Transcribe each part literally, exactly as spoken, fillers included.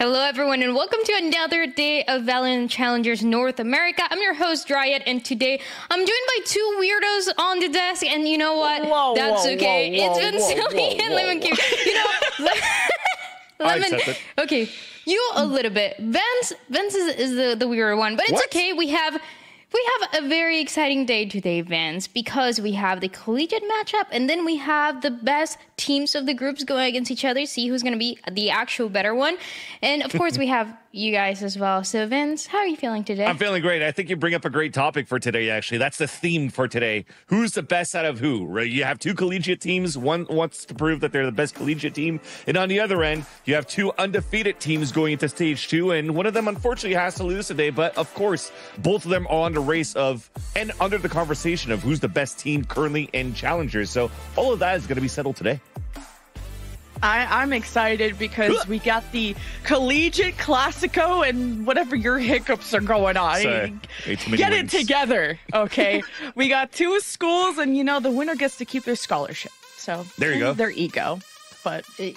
Hello, everyone, and welcome to another day of Valorant Challengers North America. I'm your host, Dryad, and today I'm joined by two weirdos on the desk, and you know what? Whoa, That's whoa, okay. Whoa, it's been silly and Lemon Cube. You know, Lemon, okay, you a little bit. Vince, Vince is, is the, the weirder one, but it's what? okay. We have... We have a very exciting day today, Vince, because we have the collegiate matchup, and then we have the best teams of the groups going against each other, see who's going to be the actual better one. And, of course, we have you guys as well. So, Vince, how are you feeling today? I'm feeling great. I think you bring up a great topic for today, actually. That's the theme for today. Who's the best out of who, right? You have two collegiate teams. One wants to prove that they're the best collegiate team. And on the other end, you have two undefeated teams going into stage two, and one of them, unfortunately, has to lose today. But, of course, both of them are on the race of and under the conversation of who's the best team currently in Challengers. So all of that is going to be settled today. I, I'm excited because we got the Collegiate Classico and whatever your hiccups are going on. Sorry, get wins. it together, okay? We got two schools, and, you know, the winner gets to keep their scholarship. So there you go. Their ego. But, it,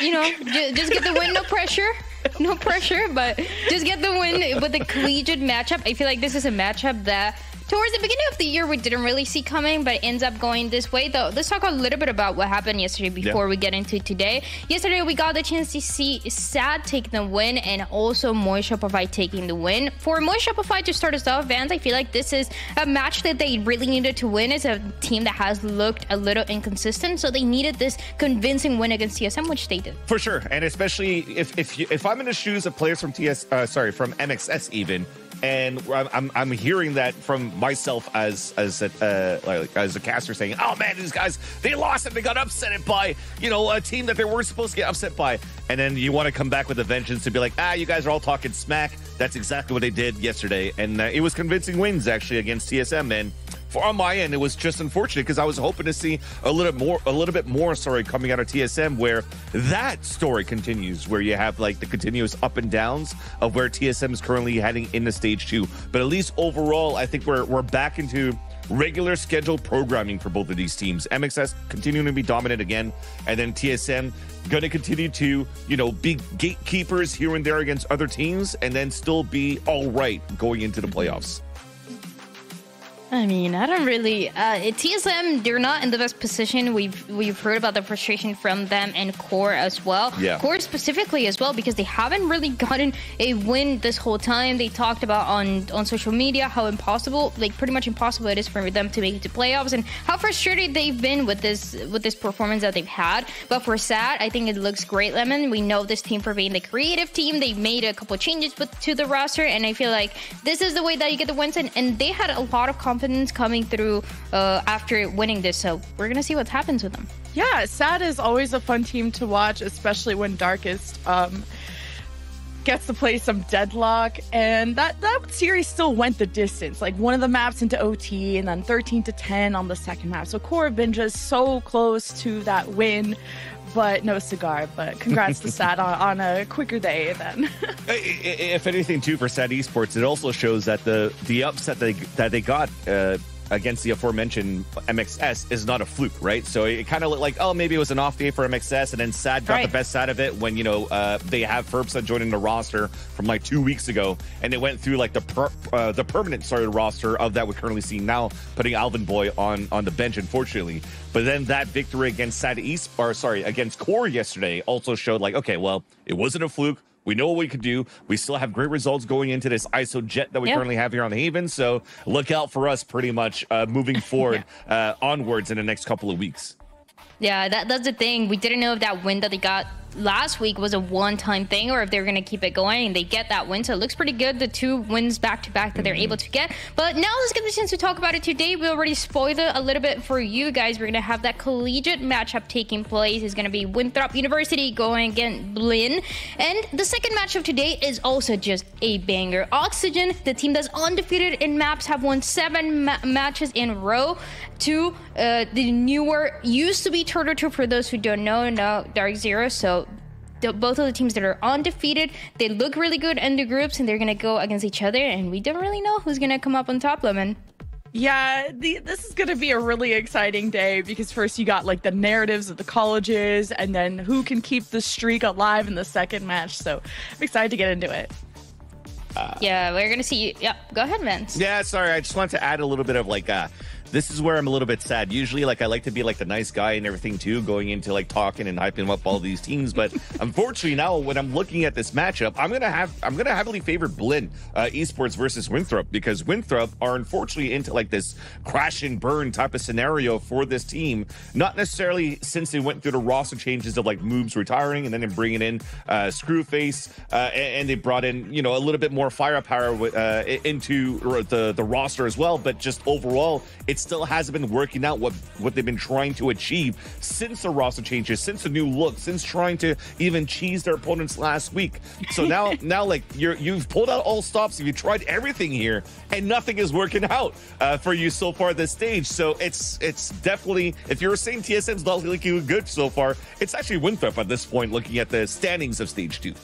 you know, just get the win, no pressure. No pressure, but just get the win with the collegiate matchup. I feel like this is a matchup that... Towards the beginning of the year, we didn't really see coming, but it ends up going this way. Though, let's talk a little bit about what happened yesterday before yeah. we get into today. Yesterday, we got the chance to see Sad take the win and also Moishopify taking the win. For Moishopify to start us off, Vance, I feel like this is a match that they really needed to win. It's a team that has looked a little inconsistent, so they needed this convincing win against T S M, which they did. For sure, and especially if if you, if I'm in the shoes of players from T S, uh, sorry, from M X S even. And I'm I'm hearing that from myself as as a uh, like as a caster saying, oh man, these guys, they lost and they got upset by, you know, a team that they weren't supposed to get upset by. And then you want to come back with a vengeance to be like, ah, you guys are all talking smack. That's exactly what they did yesterday, and uh, it was convincing wins actually against T S M. And for on my end, it was just unfortunate because I was hoping to see a little more, a little bit more story coming out of T S M, where that story continues, where you have like the continuous up and downs of where T S M is currently heading in the stage two. But at least overall, I think we're we're back into regular scheduled programming for both of these teams. M X S continuing to be dominant again, and then T S M going to continue to, you know, be gatekeepers here and there against other teams, and then still be all right going into the playoffs. I mean, I don't really. Uh, T S M, they're not in the best position. We've we've heard about the frustration from them and Core as well. Yeah. Core specifically as well, because they haven't really gotten a win this whole time. They talked about on on social media how impossible, like pretty much impossible, it is for them to make it to playoffs and how frustrated they've been with this with this performance that they've had. But for Sad, I think it looks great, Lemon. We know this team for being the creative team. They made a couple changes with, to the roster, and I feel like this is the way that you get the wins. And and they had a lot of confidence. Confidence coming through uh, after winning this, so we're gonna see what happens with them. Yeah, Sad is always a fun team to watch, especially when Darkest um, gets to play some Deadlock, and that that series still went the distance. Like one of the maps into O T, and then thirteen to ten on the second map. So Core have been just so close to that win. But no cigar, but congrats to Sad on, on a quicker day then. If anything, too, for Sad Esports, it also shows that the, the upset that they, that they got uh, against the aforementioned M X S is not a fluke, right? So it kind of looked like, oh, maybe it was an off day for M X S, and then Sad got right. the best out of it when, you know, uh, they have Ferbson joining the roster from like two weeks ago, and they went through like the per uh, the permanent sorry, roster of that we're currently seeing now, putting Alvin Boy on, on the bench, unfortunately. But then that victory against Sad East, or sorry, against Core yesterday also showed like, okay, well, it wasn't a fluke. We know what we could do. We still have great results going into this I S O jet that we yep. currently have here on the Haven. So look out for us pretty much uh, moving forward yeah. uh, onwards in the next couple of weeks. Yeah, that, that's the thing. We didn't know if that win that they got last week was a one-time thing or if they're going to keep it going, and they get that win. So it looks pretty good, the two wins back-to-back that they're mm-hmm. able to get. But now let's get the chance to talk about it today. We already spoiled it a little bit for you guys. We're going to have that collegiate matchup taking place. It's going to be Winthrop University going against Blinn. And the second match of today is also just a banger. Oxygen, the team that's undefeated in maps, have won seven ma matches in a row to uh, the newer, used to be Turtle two for those who don't know, now Dark Zero. So both of the teams that are undefeated, they look really good in the groups, and they're going to go against each other, and we don't really know who's going to come up on top, Lemon. Yeah, the, this is going to be a really exciting day because first you got like the narratives of the colleges and then who can keep the streak alive in the second match. So I'm excited to get into it. Uh, yeah, we're going to see you. Yep, go ahead, Vince. Yeah, sorry. I just want to add a little bit of like, uh, this is where I'm a little bit sad. Usually, like, I like to be like the nice guy and everything too, going into like talking and hyping up all these teams. But unfortunately, now when I'm looking at this matchup, I'm gonna have I'm gonna heavily favor Blinn uh, Esports versus Winthrop, because Winthrop are unfortunately into like this crash and burn type of scenario for this team. Not necessarily since they went through the roster changes of like Moobs retiring and then they're bringing in uh, Screwface uh, and, and they brought in you know a little bit more firepower uh, into the the roster as well. But just overall, it's still hasn't been working out what what they've been trying to achieve since the roster changes, since the new look, since trying to even cheese their opponents last week. So now now like you're you've pulled out all stops, you've tried everything here, and nothing is working out uh, for you so far at this stage. So it's it's definitely, if you're saying T S M's not looking good so far, it's actually Winthrop at this point looking at the standings of stage two.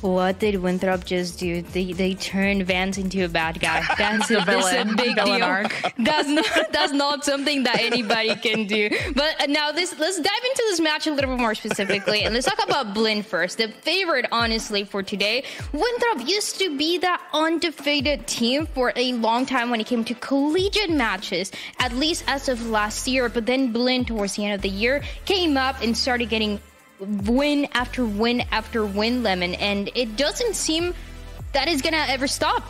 What did Winthrop just do? They they turned Vance into a bad guy. That's a, that's a big deal. Arc. That's not that's not something that anybody can do. But now this let's dive into this match a little bit more specifically, and let's talk about Blinn first. The favorite, honestly, for today. Winthrop used to be that undefeated team for a long time when it came to collegiate matches, at least as of last year. But then Blinn, towards the end of the year, came up and started getting win after win after win, Lemon, and it doesn't seem that it's gonna ever stop.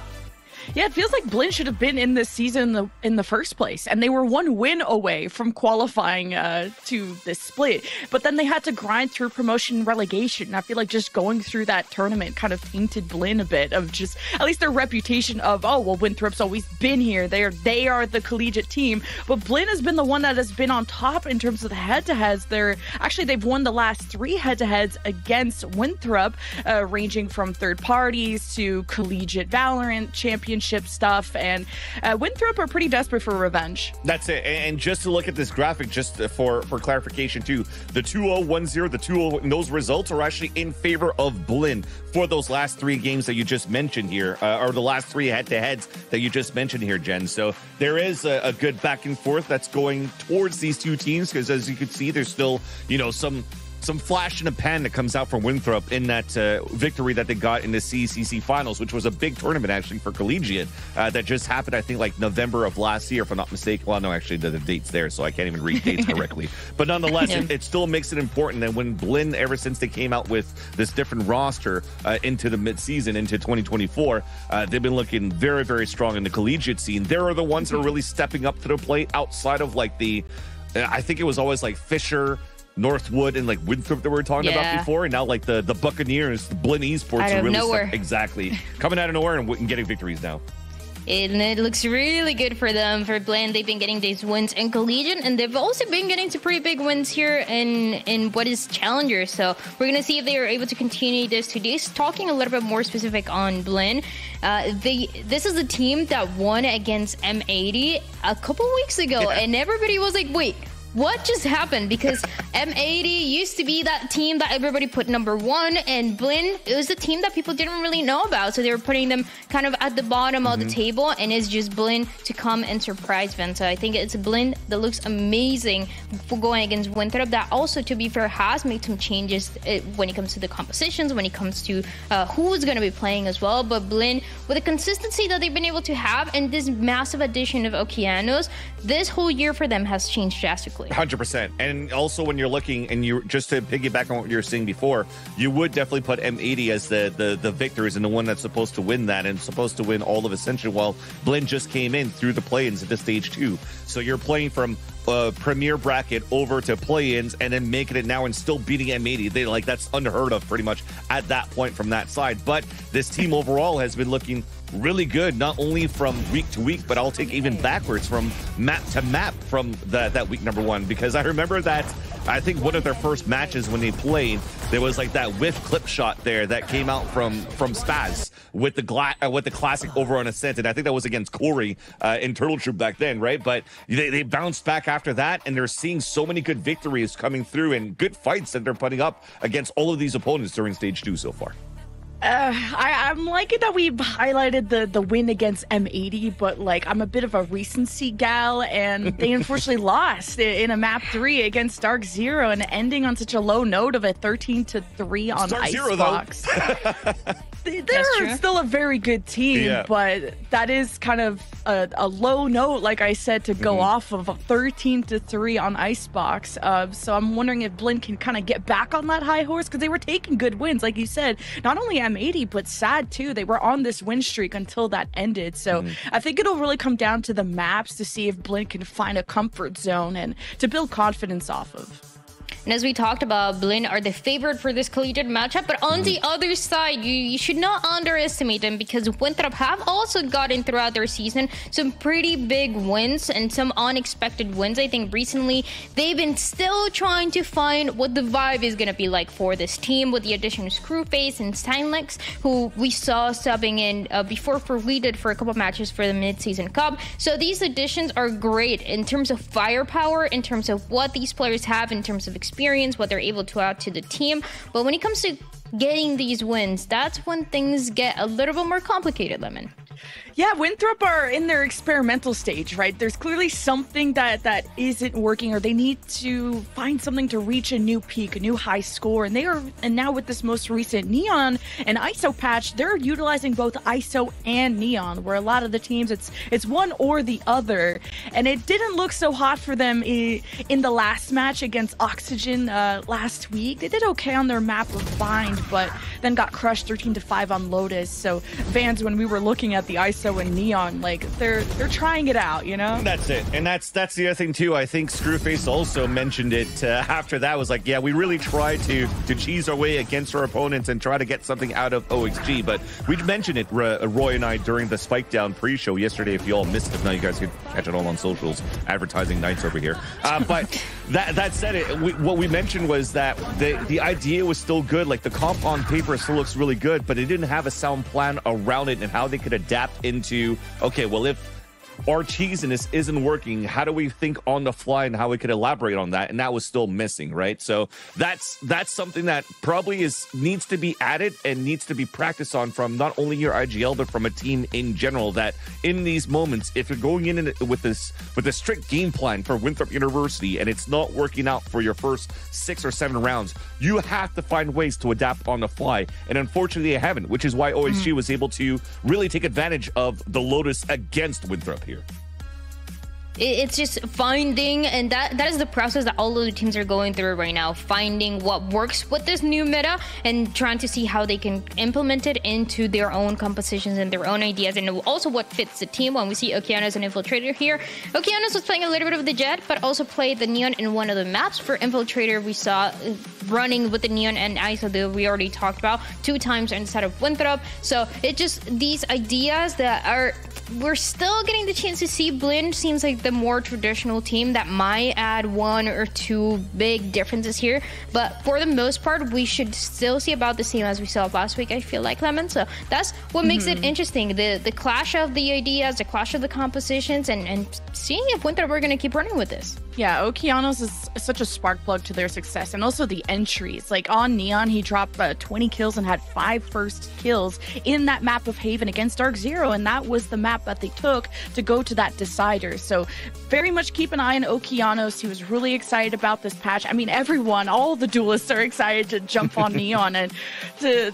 Yeah, it feels like Blinn should have been in this season in the, in the first place, and they were one win away from qualifying uh, to this split, but then they had to grind through promotion and relegation, and I feel like just going through that tournament kind of tainted Blinn a bit of just, at least their reputation of, oh, well, Winthrop's always been here, they are, they are the collegiate team, but Blinn has been the one that has been on top in terms of the head-to-heads. They're, actually, they've won the last three head-to-heads against Winthrop, uh, ranging from third parties to collegiate Valorant champions stuff, and uh, Winthrop are pretty desperate for revenge. That's it. And just to look at this graphic, just for for clarification too, the two oh one oh, the two oh, those results are actually in favor of Blinn for those last three games that you just mentioned here, uh, or the last three head-to-heads that you just mentioned here, Jen. So there is a, a good back and forth that's going towards these two teams, because as you can see, there's still you know some some flash in a pan that comes out from Winthrop in that uh, victory that they got in the C C C finals, which was a big tournament actually for collegiate uh, that just happened, I think, like November of last year, if I'm not mistaken. Well, no, actually, the, the date's there, so I can't even read dates correctly. But nonetheless, yeah. it, it still makes it important that when Blinn, ever since they came out with this different roster uh, into the midseason, into twenty twenty-four, uh, they've been looking very, very strong in the collegiate scene. They are the ones mm-hmm. that are really stepping up to the plate outside of like the, I think it was always like Fisher, Northwood, and like Winthrop that we were talking yeah. about before, and now like the the Buccaneers, the Blinn Esports are really stuck, exactly coming out of nowhere and, and getting victories now. And it looks really good for them. For Blinn, they've been getting these wins in collegiate, and they've also been getting some pretty big wins here in in what is Challengers. So we're gonna see if they are able to continue this today. Talking a little bit more specific on Blinn, uh, they this is the team that won against M eighty a couple weeks ago, yeah. and everybody was like, wait, what just happened? Because M eighty used to be that team that everybody put number one, and Blinn, it was a team that people didn't really know about, so they were putting them kind of at the bottom mm-hmm. of the table, and it's just Blinn to come and surprise them. So I think it's Blinn that looks amazing for going against Winthrop, that also, to be fair, has made some changes when it comes to the compositions, when it comes to uh, who is going to be playing as well. But Blinn, with the consistency that they've been able to have and this massive addition of Okeanos, this whole year for them has changed drastically. one hundred percent. And also, when you're looking, and you just to piggyback on what you were saying before, you would definitely put M eighty as the, the the victors and the one that's supposed to win that and supposed to win all of Ascension, while Blinn just came in through the play-ins at this stage too. So you're playing from Uh, premier bracket over to play-ins and then making it now and still beating M eighty. They like that's unheard of pretty much at that point from that side. But this team overall has been looking really good, not only from week to week, but I'll take even backwards from map to map from the, that week number one, because I remember that I think one of their first matches when they played, there was like that whiff clip shot there that came out from from Spaz with the gla uh, with the classic over on Ascend, and I think that was against Corey uh, in Turtle Troop back then, right? But they, they bounced back after that, and they're seeing so many good victories coming through and good fights that they're putting up against all of these opponents during stage two so far. Uh, I, I'm liking that we've highlighted the, the win against M eighty, but like I'm a bit of a recency gal, and they unfortunately lost in a map three against Dark Zero, and ending on such a low note of a thirteen to three on Icebox. They're still a very good team, yeah. but that is kind of a, a low note, like I said, to go mm-hmm. off of a thirteen to three on Icebox. Uh, so I'm wondering if Blinn can kind of get back on that high horse, because they were taking good wins, like you said, not only at M eighty, but Sad too. They were on this win streak until that ended. So mm. I think it'll really come down to the maps to see if Blinn can find a comfort zone and to build confidence off of. And as we talked about, Blinn are the favorite for this collegiate matchup, but on mm. the other side, you, you should not underestimate them, because Winthrop have also gotten throughout their season some pretty big wins and some unexpected wins. I think recently they've been still trying to find what the vibe is going to be like for this team, with the addition of Screwface and Silenx, who we saw subbing in uh, before for we did for a couple matches for the midseason cup. So these additions are great in terms of firepower, in terms of what these players have, in terms of experience. Experience, what they're able to add to the team. But when it comes to getting these wins, that's when things get a little bit more complicated, Lemon. Yeah, Winthrop are in their experimental stage, right? There's clearly something that, that isn't working, or they need to find something to reach a new peak, a new high score. And they are, and now with this most recent Neon and I S O patch, they're utilizing both I S O and Neon, where a lot of the teams, it's it's one or the other. And it didn't look so hot for them in the last match against Oxygen uh, last week. They did okay on their map of Bind, but then got crushed thirteen to five on Lotus. So fans, when we were looking at the I S O and Neon, like they're they're trying it out, you know. That's it, and that's that's the other thing too. I think Screwface also mentioned it uh, after that, was like, yeah, we really try to to cheese our way against our opponents and try to get something out of O X G. But we mentioned it, Roy and I, during the Spike Down pre-show yesterday. If you all missed it, now you guys can catch it all on socials. Advertising nights over here. Uh, but that that said, it we, what we mentioned was that the the idea was still good. Like the comp on paper still looks really good, but it didn't have a sound plan around it and how they could adapt in. Into, okay, well, if our cheesiness isn't working, how do we think on the fly and how we could elaborate on that? And that was still missing, right? So that's that's something that probably is needs to be added and needs to be practiced on from not only your I G L, but from a team in general, that in these moments, if you're going in with this with a strict game plan for Winthrop University and it's not working out for your first six or seven rounds, you have to find ways to adapt on the fly. And unfortunately, they haven't, which is why O H G mm. was able to really take advantage of the Lotus against Winthrop here. It's just finding, and that that is the process that all of the teams are going through right now, finding what works with this new meta and trying to see how they can implement it into their own compositions and their own ideas, and also what fits the team. When we see Okeanos and Infiltrator here, Okeanos was playing a little bit of the Jet, but also played the Neon in one of the maps. For Infiltrator, we saw running with the Neon and I S O that we already talked about two times inside of Winthrop. So it's just these ideas that are, we're still getting the chance to see. Blinn seems like the more traditional team that might add one or two big differences here, but for the most part we should still see about the same as we saw last week, I feel like, Lemon. So that's what makes mm-hmm. it interesting, the the clash of the ideas, the clash of the compositions, and and seeing if Winthrop we're going to keep running with this. Yeah, Okeanos is such a spark plug to their success, and also the entries. Like on Neon, he dropped uh, twenty kills and had five first kills in that map of Haven against Dark Zero, and that was the map that they took to go to that decider. So very much keep an eye on Okeanos. He was really excited about this patch. I mean, everyone, all the duelists are excited to jump on Neon and to,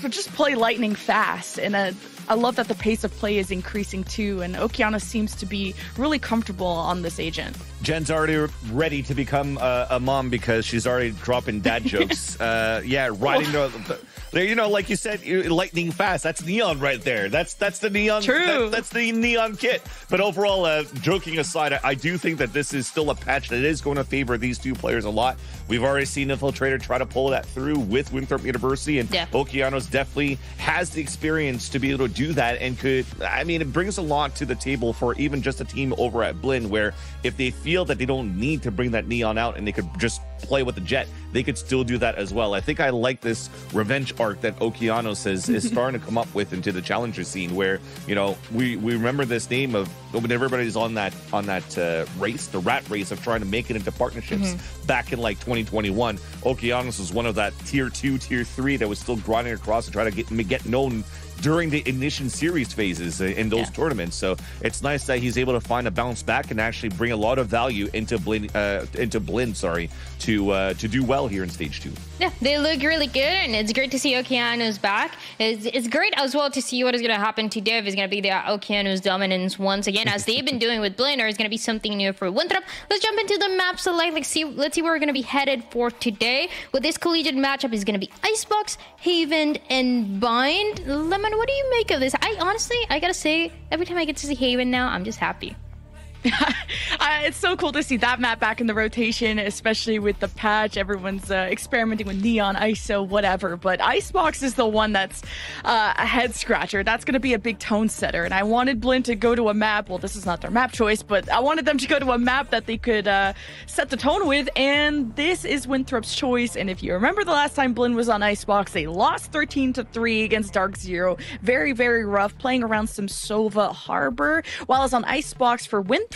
to just play lightning fast. And a, I love that the pace of play is increasing too, and Okeanos seems to be really comfortable on this agent. Jen's already ready to become a, a mom because she's already dropping dad jokes. uh, yeah, riding oh. the... There, you know, like you said, lightning fast. That's Neon right there. That's that's the Neon. True. That, that's the Neon kit. But overall, uh, joking aside, I, I do think that this is still a patch that is going to favor these two players a lot. We've already seen Infiltrator try to pull that through with Winthrop University, and yeah. Okeanos definitely has the experience to be able to do that, and could. I mean, it brings a lot to the table for even just a team over at Blinn, where if they feel that they don't need to bring that Neon out and they could just play with the Jet, they could still do that as well. I think I like this revenge ballpark that Okeanos is, is starting to come up with into the challenger scene, where, you know, we, we remember this name of when everybody's on that on that uh, race, the rat race of trying to make it into partnerships. Mm-hmm. Back in like twenty twenty-one, Okeanos was one of that tier two, tier three that was still grinding across to try to get get known during the Ignition series phases in those yeah. tournaments. So it's nice that he's able to find a bounce back and actually bring a lot of value into Blinn, uh, into Blinn, sorry, to uh, to do well here in stage two. Yeah, they look really good, and it's great to see Okeanos back. It's, it's great as well to see what is going to happen to Div. Is going to be the Okeanos dominance once again, as they've been doing with Blinn, or is going to be something new for Winthrop. Let's jump into the map select. Let's see, let's see where we're going to be headed for today. With this collegiate matchup, is going to be Icebox, Haven, and Bind. Lemon, what do you make of this? I honestly, I gotta say, every time I get to see Haven now, I'm just happy. uh, it's so cool to see that map back in the rotation, especially with the patch. Everyone's uh, experimenting with Neon, I S O, whatever, but Icebox is the one that's uh, a head scratcher. That's going to be a big tone setter, and I wanted Blinn to go to a map, well, this is not their map choice, but I wanted them to go to a map that they could uh, set the tone with, and this is Winthrop's choice. And if you remember the last time Blinn was on Icebox, they lost thirteen to three against Dark Zero. Very, very rough, playing around some Sova Harbor, while it's on Icebox for Winthrop.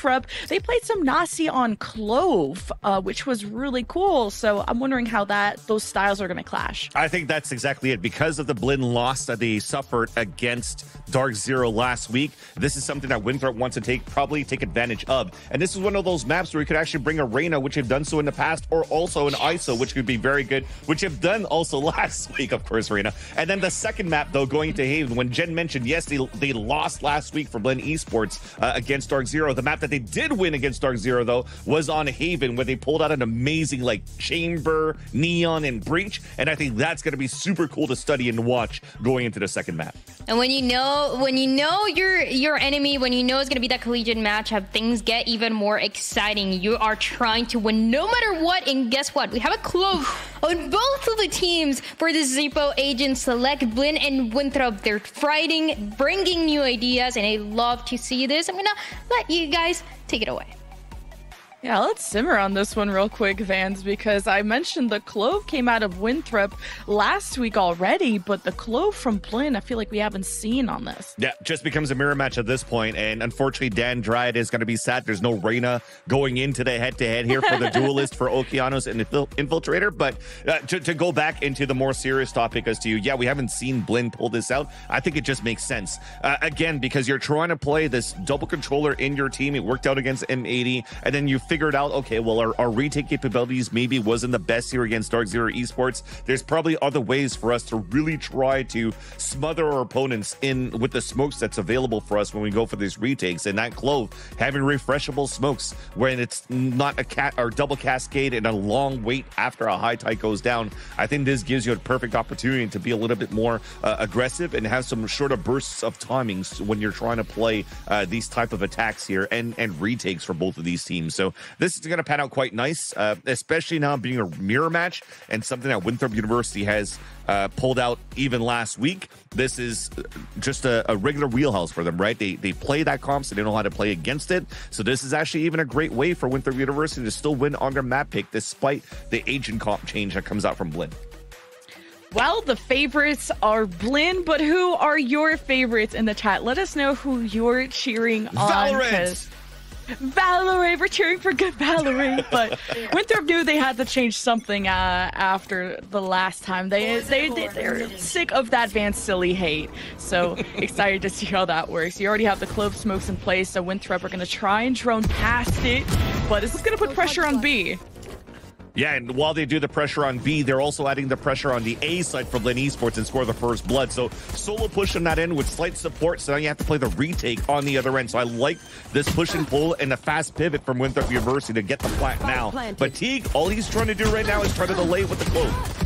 They played some Nasi on Clove, uh, which was really cool. So I'm wondering how that those styles are going to clash. I think that's exactly it. Because of the Blinn loss that they suffered against Dark Zero last week, this is something that Winthrop wants to take, probably take advantage of. And this is one of those maps where you could actually bring a Reyna, which have done so in the past, or also an I S O, which could be very good, which have done also last week, of course, Reyna. And then the second map, though, going into Haven, when Jen mentioned, yes, they, they lost last week for Blinn Esports uh, against Dark Zero. The map that they did win against Dark Zero, though, was on Haven, where they pulled out an amazing like Chamber, Neon, and Breach, and I think that's going to be super cool to study and watch going into the second map. And when you know, when you know your your enemy, when you know it's going to be that collegiate matchup, things get even more exciting. You are trying to win no matter what, and guess what? We have a Clove on both of the teams for the Zippo Agent Select. Blinn and Winthrop, they're fighting, bringing new ideas, and I love to see this. I'm going to let you guys take it away. Yeah, let's simmer on this one real quick, Vans, because I mentioned the Clove came out of Winthrop last week already, but the Clove from Blinn, I feel like we haven't seen on this. Yeah, just becomes a mirror match at this point, and unfortunately, Dan Dryad is going to be sad. There's no Reyna going into the head-to-head here for the duelist for Okeanos and Infil Infiltrator, but uh, to, to go back into the more serious topic as to you, yeah, we haven't seen Blinn pull this out. I think it just makes sense. Uh, again, because you're trying to play this double controller in your team. It worked out against M eighty, and then you figured out, okay, well, our, our retake capabilities maybe wasn't the best here against Dark Zero Esports. There's probably other ways for us to really try to smother our opponents in with the smokes that's available for us when we go for these retakes. And that Clove, having refreshable smokes when it's not a cat or double cascade and a long wait after a high tide goes down, I think this gives you a perfect opportunity to be a little bit more uh, aggressive and have some shorter bursts of timings when you're trying to play uh, these type of attacks here and, and retakes for both of these teams. So this is going to pan out quite nice, uh, especially now being a mirror match and something that Winthrop University has uh, pulled out even last week. This is just a, a regular wheelhouse for them, right? They they play that comp, so they know how to play against it. So this is actually even a great way for Winthrop University to still win on their map pick, despite the agent comp change that comes out from Blinn. Well, the favorites are Blinn, but who are your favorites in the chat? Let us know who you're cheering on. Valorant! Valorant, we're cheering for good Valorant, but Winthrop knew they had to change something uh, after the last time. They, they, they, they're sick of that Vance silly hate, so excited to see how that works. You already have the Clove smokes in place, so Winthrop are going to try and drone past it, but this is going to put pressure on B. Yeah, and while they do the pressure on B, they're also adding the pressure on the A side for Blinn Esports and score the first blood. So solo push on that end with slight support, so now you have to play the retake on the other end. So I like this push and pull and the fast pivot from Winthrop University to get the plat now. But Teague, all he's trying to do right now is try to delay with the Clove.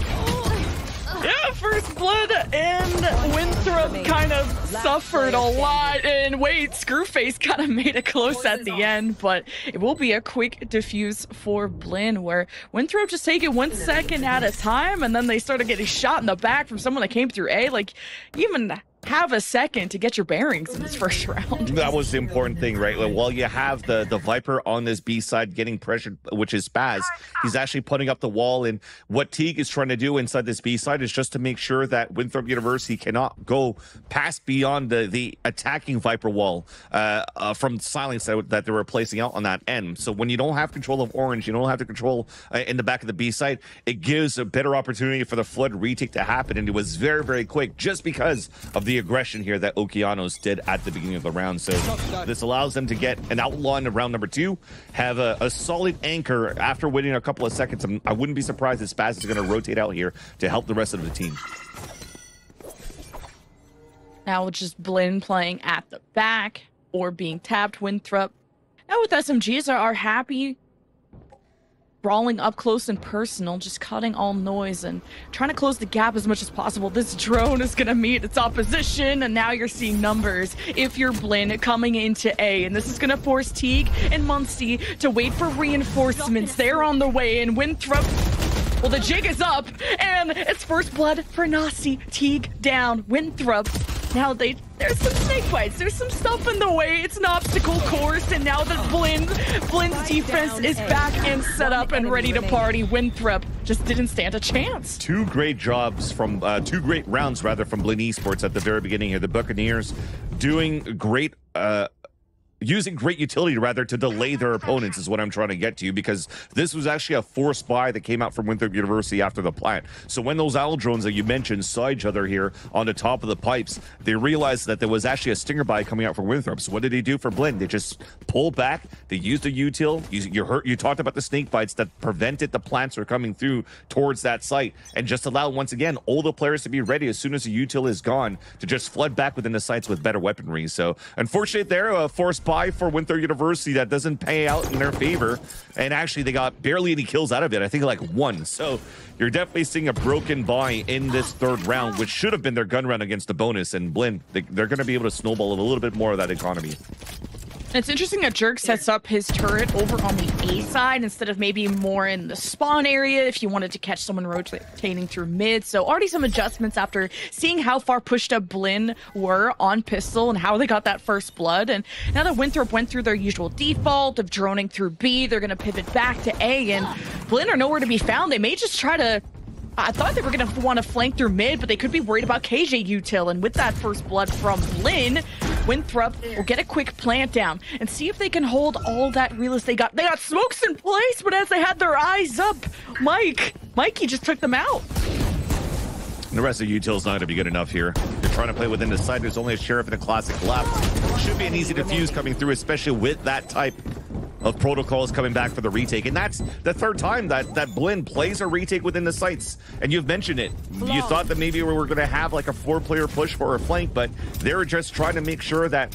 Yeah, first blood, and Winthrop kind of suffered a lot. And wait, Screwface kind of made it close at the end, but it will be a quick defuse for Blinn, where Winthrop just take it one second at a time, and then they started getting shot in the back from someone that came through A. Like, even have a second to get your bearings in this first round. That was the important thing, right? Like, while you have the, the Viper on this B side getting pressured, which is Spaz, he's actually putting up the wall. And what Teague is trying to do inside this B side is just to make sure that Winthrop University cannot go past beyond the, the attacking Viper wall uh, uh, from Silenx that, that they were placing out on that end. So when you don't have control of Orange, you don't have the control uh, in the back of the B side, it gives a better opportunity for the Flood retake to happen. And it was very, very quick just because of the The aggression here that Okeanos did at the beginning of the round. So this allows them to get an outlaw in round number two, have a, a solid anchor after waiting a couple of seconds. I'm, I wouldn't be surprised if Spaz is going to rotate out here to help the rest of the team. Now it's just Blinn playing at the back or being tapped. Winthrop now with S M Gs are happy brawling up close and personal, just cutting all noise and trying to close the gap as much as possible. This drone is gonna meet its opposition, and now you're seeing numbers if you're Blinn coming into A, and this is gonna force Teague and Munsi to wait for reinforcements. They're on the way, and Winthrop, well, the jig is up, and it's first blood for Nasi. Teague down, Winthrop. Now they, there's some snake bites, there's some stuff in the way, it's an obstacle course, and now that Blinn, Blinn's defense is back and set up and ready to party. Winthrop just didn't stand a chance. Two great jobs from, uh, two great rounds rather from Blinn Esports at the very beginning here. The Buccaneers doing great, uh, using great utility rather to delay their opponents is what I'm trying to get to, because this was actually a forced buy that came out from Winthrop University after the plant. So when those owl drones that you mentioned saw each other here on the top of the pipes, they realized that there was actually a stinger buy coming out from Winthrop. So what did they do for Blinn? They just pulled back. They used the util. You, you heard, you talked about the snake bites that prevented the plants from coming through towards that site, and just allowed once again all the players to be ready as soon as the util is gone to just flood back within the sites with better weaponry. So unfortunately, they're a forced buy buy for Winthrop University that doesn't pay out in their favor, and actually they got barely any kills out of it. I think like one. So you're definitely seeing a broken buy in this third round, which should have been their gun round against the bonus, and Blinn, they, they're going to be able to snowball a little bit more of that economy. It's interesting that Jerk sets up his turret over on the A side instead of maybe more in the spawn area if you wanted to catch someone rotating through mid. So already some adjustments after seeing how far pushed up Blinn were on pistol and how they got that first blood. And now that Winthrop went through their usual default of droning through B, they're going to pivot back to A, and Blinn are nowhere to be found. They may just try to... I thought they were going to want to flank through mid, but they could be worried about K J util. And with that first blood from Blinn, Winthrop will get a quick plant down and see if they can hold all that real estate. They got, they got smokes in place, but as they had their eyes up, Mike, Mikey just took them out. And the rest of util's not going to be good enough here. They're trying to play within the side. There's only a Sheriff and a Classic left. Should be an easy defuse coming through, especially with that type of protocols coming back for the retake. And that's the third time that, that Blinn plays a retake within the sites. And you've mentioned it. You thought that maybe we were gonna have like a four player push for a flank, but they're just trying to make sure that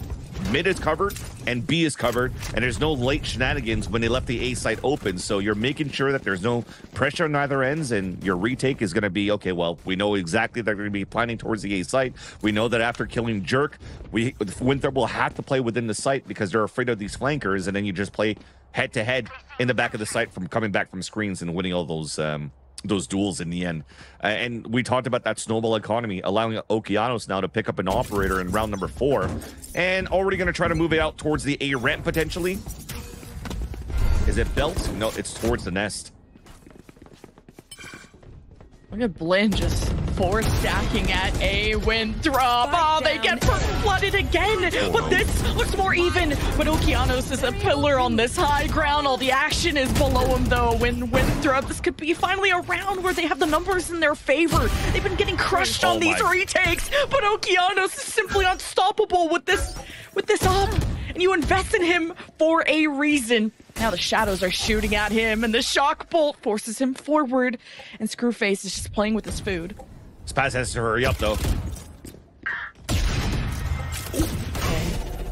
mid is covered and B is covered, and there's no late shenanigans when they left the A site open. So you're making sure that there's no pressure on either ends, and your retake is going to be, okay, well, we know exactly they're going to be planning towards the A site. We know that after killing Jerk, we Winthrop will have to play within the site because they're afraid of these flankers, and then you just play head-to-head in the back of the site from coming back from screens and winning all those... Um, those duels in the end. Uh, and we talked about that snowball economy allowing Okeanos now to pick up an operator in round number four, and already going to try to move it out towards the A ramp potentially. Is it belt? No, it's towards the nest. Look at Blinn just four stacking at A. Winthrop. Oh, they get first flooded again, but this looks more even. But Okeanos is a pillar on this high ground. All the action is below him, though. When Winthrop, this could be finally a round where they have the numbers in their favor. They've been getting crushed on oh these retakes, but Okeanos is simply unstoppable with this, with this up. And you invest in him for a reason. Now the shadows are shooting at him, and the shock bolt forces him forward, and Screwface is just playing with his food. Spaz has to hurry up, though.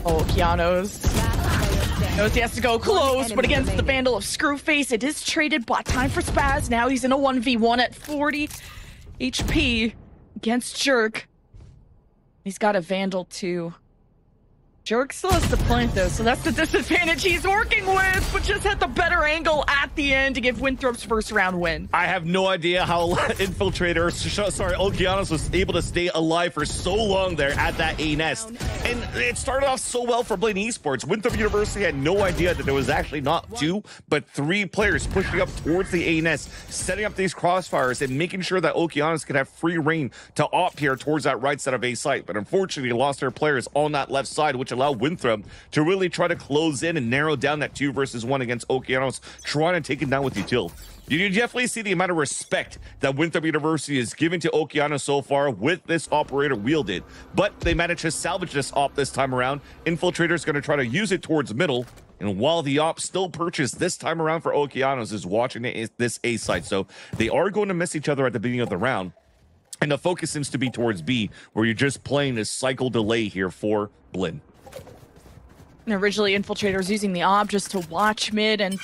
Oh, Okeanos knows he has to go close, but against the Vandal of Screwface, it is traded. Bot time for Spaz. Now he's in a one v one at forty H P against Jerk. He's got a Vandal, too. Jerk still has to plant though, so that's the disadvantage he's working with, but just had the better angle at the end to give Winthrop's first round win. I have no idea how Infiltrator, sorry, Okeanos was able to stay alive for so long there at that A nest. And it started off so well for Blinn Esports. Winthrop University had no idea that there was actually not two, but three players pushing up towards the A nest, setting up these crossfires and making sure that Okeanos could have free reign to opt here towards that right side of A site. But unfortunately, he lost their players on that left side, which allow Winthrop to really try to close in and narrow down that two versus one against Okeanos, trying to take it down with util. You definitely see the amount of respect that Winthrop University is giving to Okeanos so far with this operator wielded, but they managed to salvage this op this time around. Infiltrator's going to try to use it towards middle, and while the op still purchased this time around for Okeanos is watching this A site, so they are going to miss each other at the beginning of the round, and the focus seems to be towards B, where you're just playing this cycle delay here for Blinn. And originally, Infiltrator's using the ob just to watch mid, and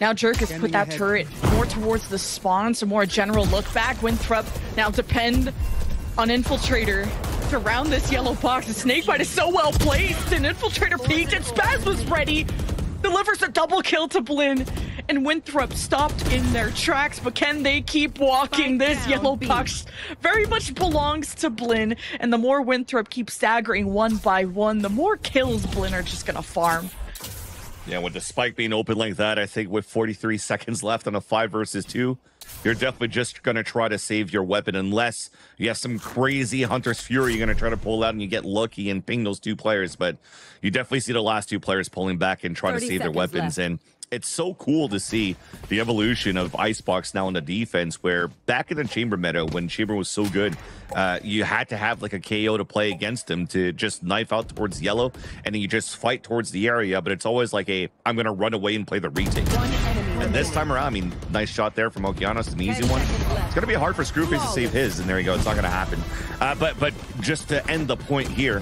now Jerk has put that turret more towards the spawn, so more a general look back. Winthrop now depend on Infiltrator to round this yellow box. The snakebite is so well placed, and Infiltrator peeked, and Spaz was ready. Delivers a double kill to Blinn, and Winthrop stopped in their tracks, but can they keep walking? Find this down, yellow box very much belongs to Blinn, and the more Winthrop keeps staggering one by one, the more kills Blinn are just gonna farm. Yeah, with the spike being open like that, I think with forty-three seconds left on a five versus two, you're definitely just going to try to save your weapon unless you have some crazy Hunter's Fury you're going to try to pull out and you get lucky and ping those two players. But you definitely see the last two players pulling back and trying to save their weapons. Left. And it's so cool to see the evolution of Icebox now in the defense, where back in the Chamber meta, when Chamber was so good, uh, you had to have like a K O to play against him to just knife out towards yellow, and then you just fight towards the area. But it's always like a, I'm going to run away and play the retake. And this time around, I mean, nice shot there from Okeanos, an easy one. It's going to be hard for Screwface to save his, and there you go. It's not going to happen. Uh, but, but just to end the point here,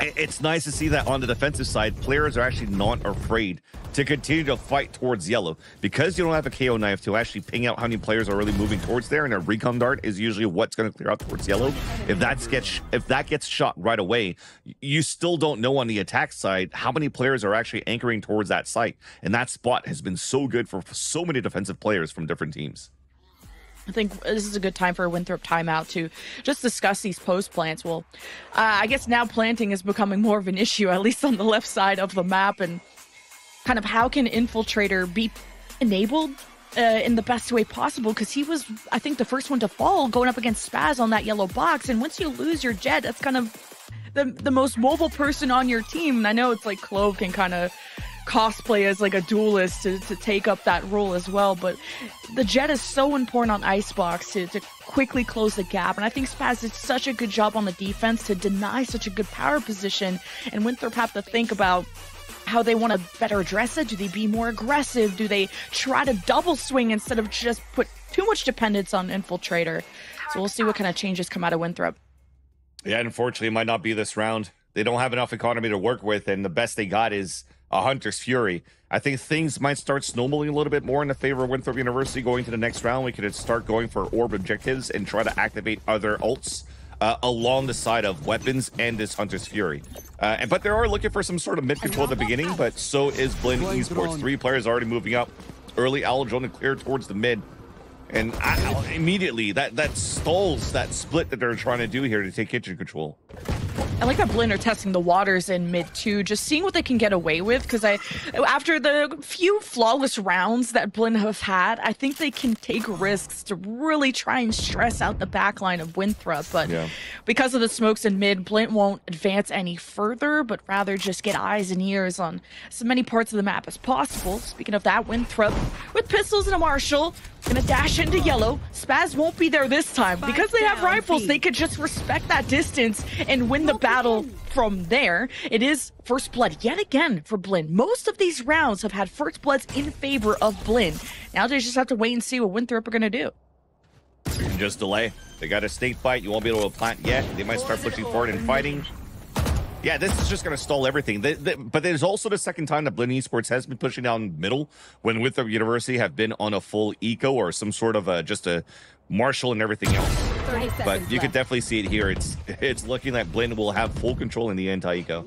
it's nice to see that on the defensive side, players are actually not afraid to continue to fight towards yellow, because you don't have a K O knife to actually ping out how many players are really moving towards there, and a recon dart is usually what's going to clear out towards yellow. If that gets if that gets shot right away, you still don't know on the attack side how many players are actually anchoring towards that site, and that spot has been so good for so many defensive players from different teams. I think this is a good time for a Winthrop timeout to just discuss these post plants. Well, uh, I guess now planting is becoming more of an issue, at least on the left side of the map, and kind of how can Infiltrator be enabled uh, in the best way possible? Because he was, I think, the first one to fall going up against Spaz on that yellow box. And once you lose your Jet, that's kind of the, the most mobile person on your team. And I know it's like Clove can kind of cosplay as like a duelist to, to take up that role as well, but the Jet is so important on Icebox to, to quickly close the gap, and I think Spaz did such a good job on the defense to deny such a good power position, and Winthrop have to think about how they want to better address it. Do they be more aggressive? Do they try to double swing instead of just put too much dependence on Infiltrator? So we'll see what kind of changes come out of Winthrop. Yeah, unfortunately, it might not be this round. They don't have enough economy to work with, and the best they got is a Hunter's Fury. I think things might start snowballing a little bit more in the favor of Winthrop University going to the next round. We could start going for orb objectives and try to activate other ults uh, along the side of weapons and this Hunter's Fury. Uh, and but they are looking for some sort of mid control at the beginning, but so is Blinn Esports. Three players already moving up. Early Alodrone to clear towards the mid. And I, I, immediately, that, that stalls that split that they're trying to do here to take kitchen control. I like that Blinn are testing the waters in mid too, just seeing what they can get away with, because I, after the few flawless rounds that Blinn have had, I think they can take risks to really try and stress out the backline of Winthrop. But yeah, because of the smokes in mid, Blinn won't advance any further, but rather just get eyes and ears on as many parts of the map as possible. Speaking of that, Winthrop with pistols and a marshal, gonna dash into yellow. Spaz won't be there this time. Because they have rifles, they could just respect that distance and win the battle. Battle from there. It is first blood yet again for Blinn. Most of these rounds have had first bloods in favor of Blinn. Now they just have to wait and see what Winthrop are going to do. So you can just delay. They got a snake fight. You won't be able to plant yet. They might start pushing forward and fighting. Yeah, this is just going to stall everything. The, the, but there's also the second time that Blinn Esports has been pushing down middle when Winthrop University have been on a full eco or some sort of a, just a marshal and everything else. But you could definitely see it here. It's it's looking like Blinn will have full control in the anti-eco.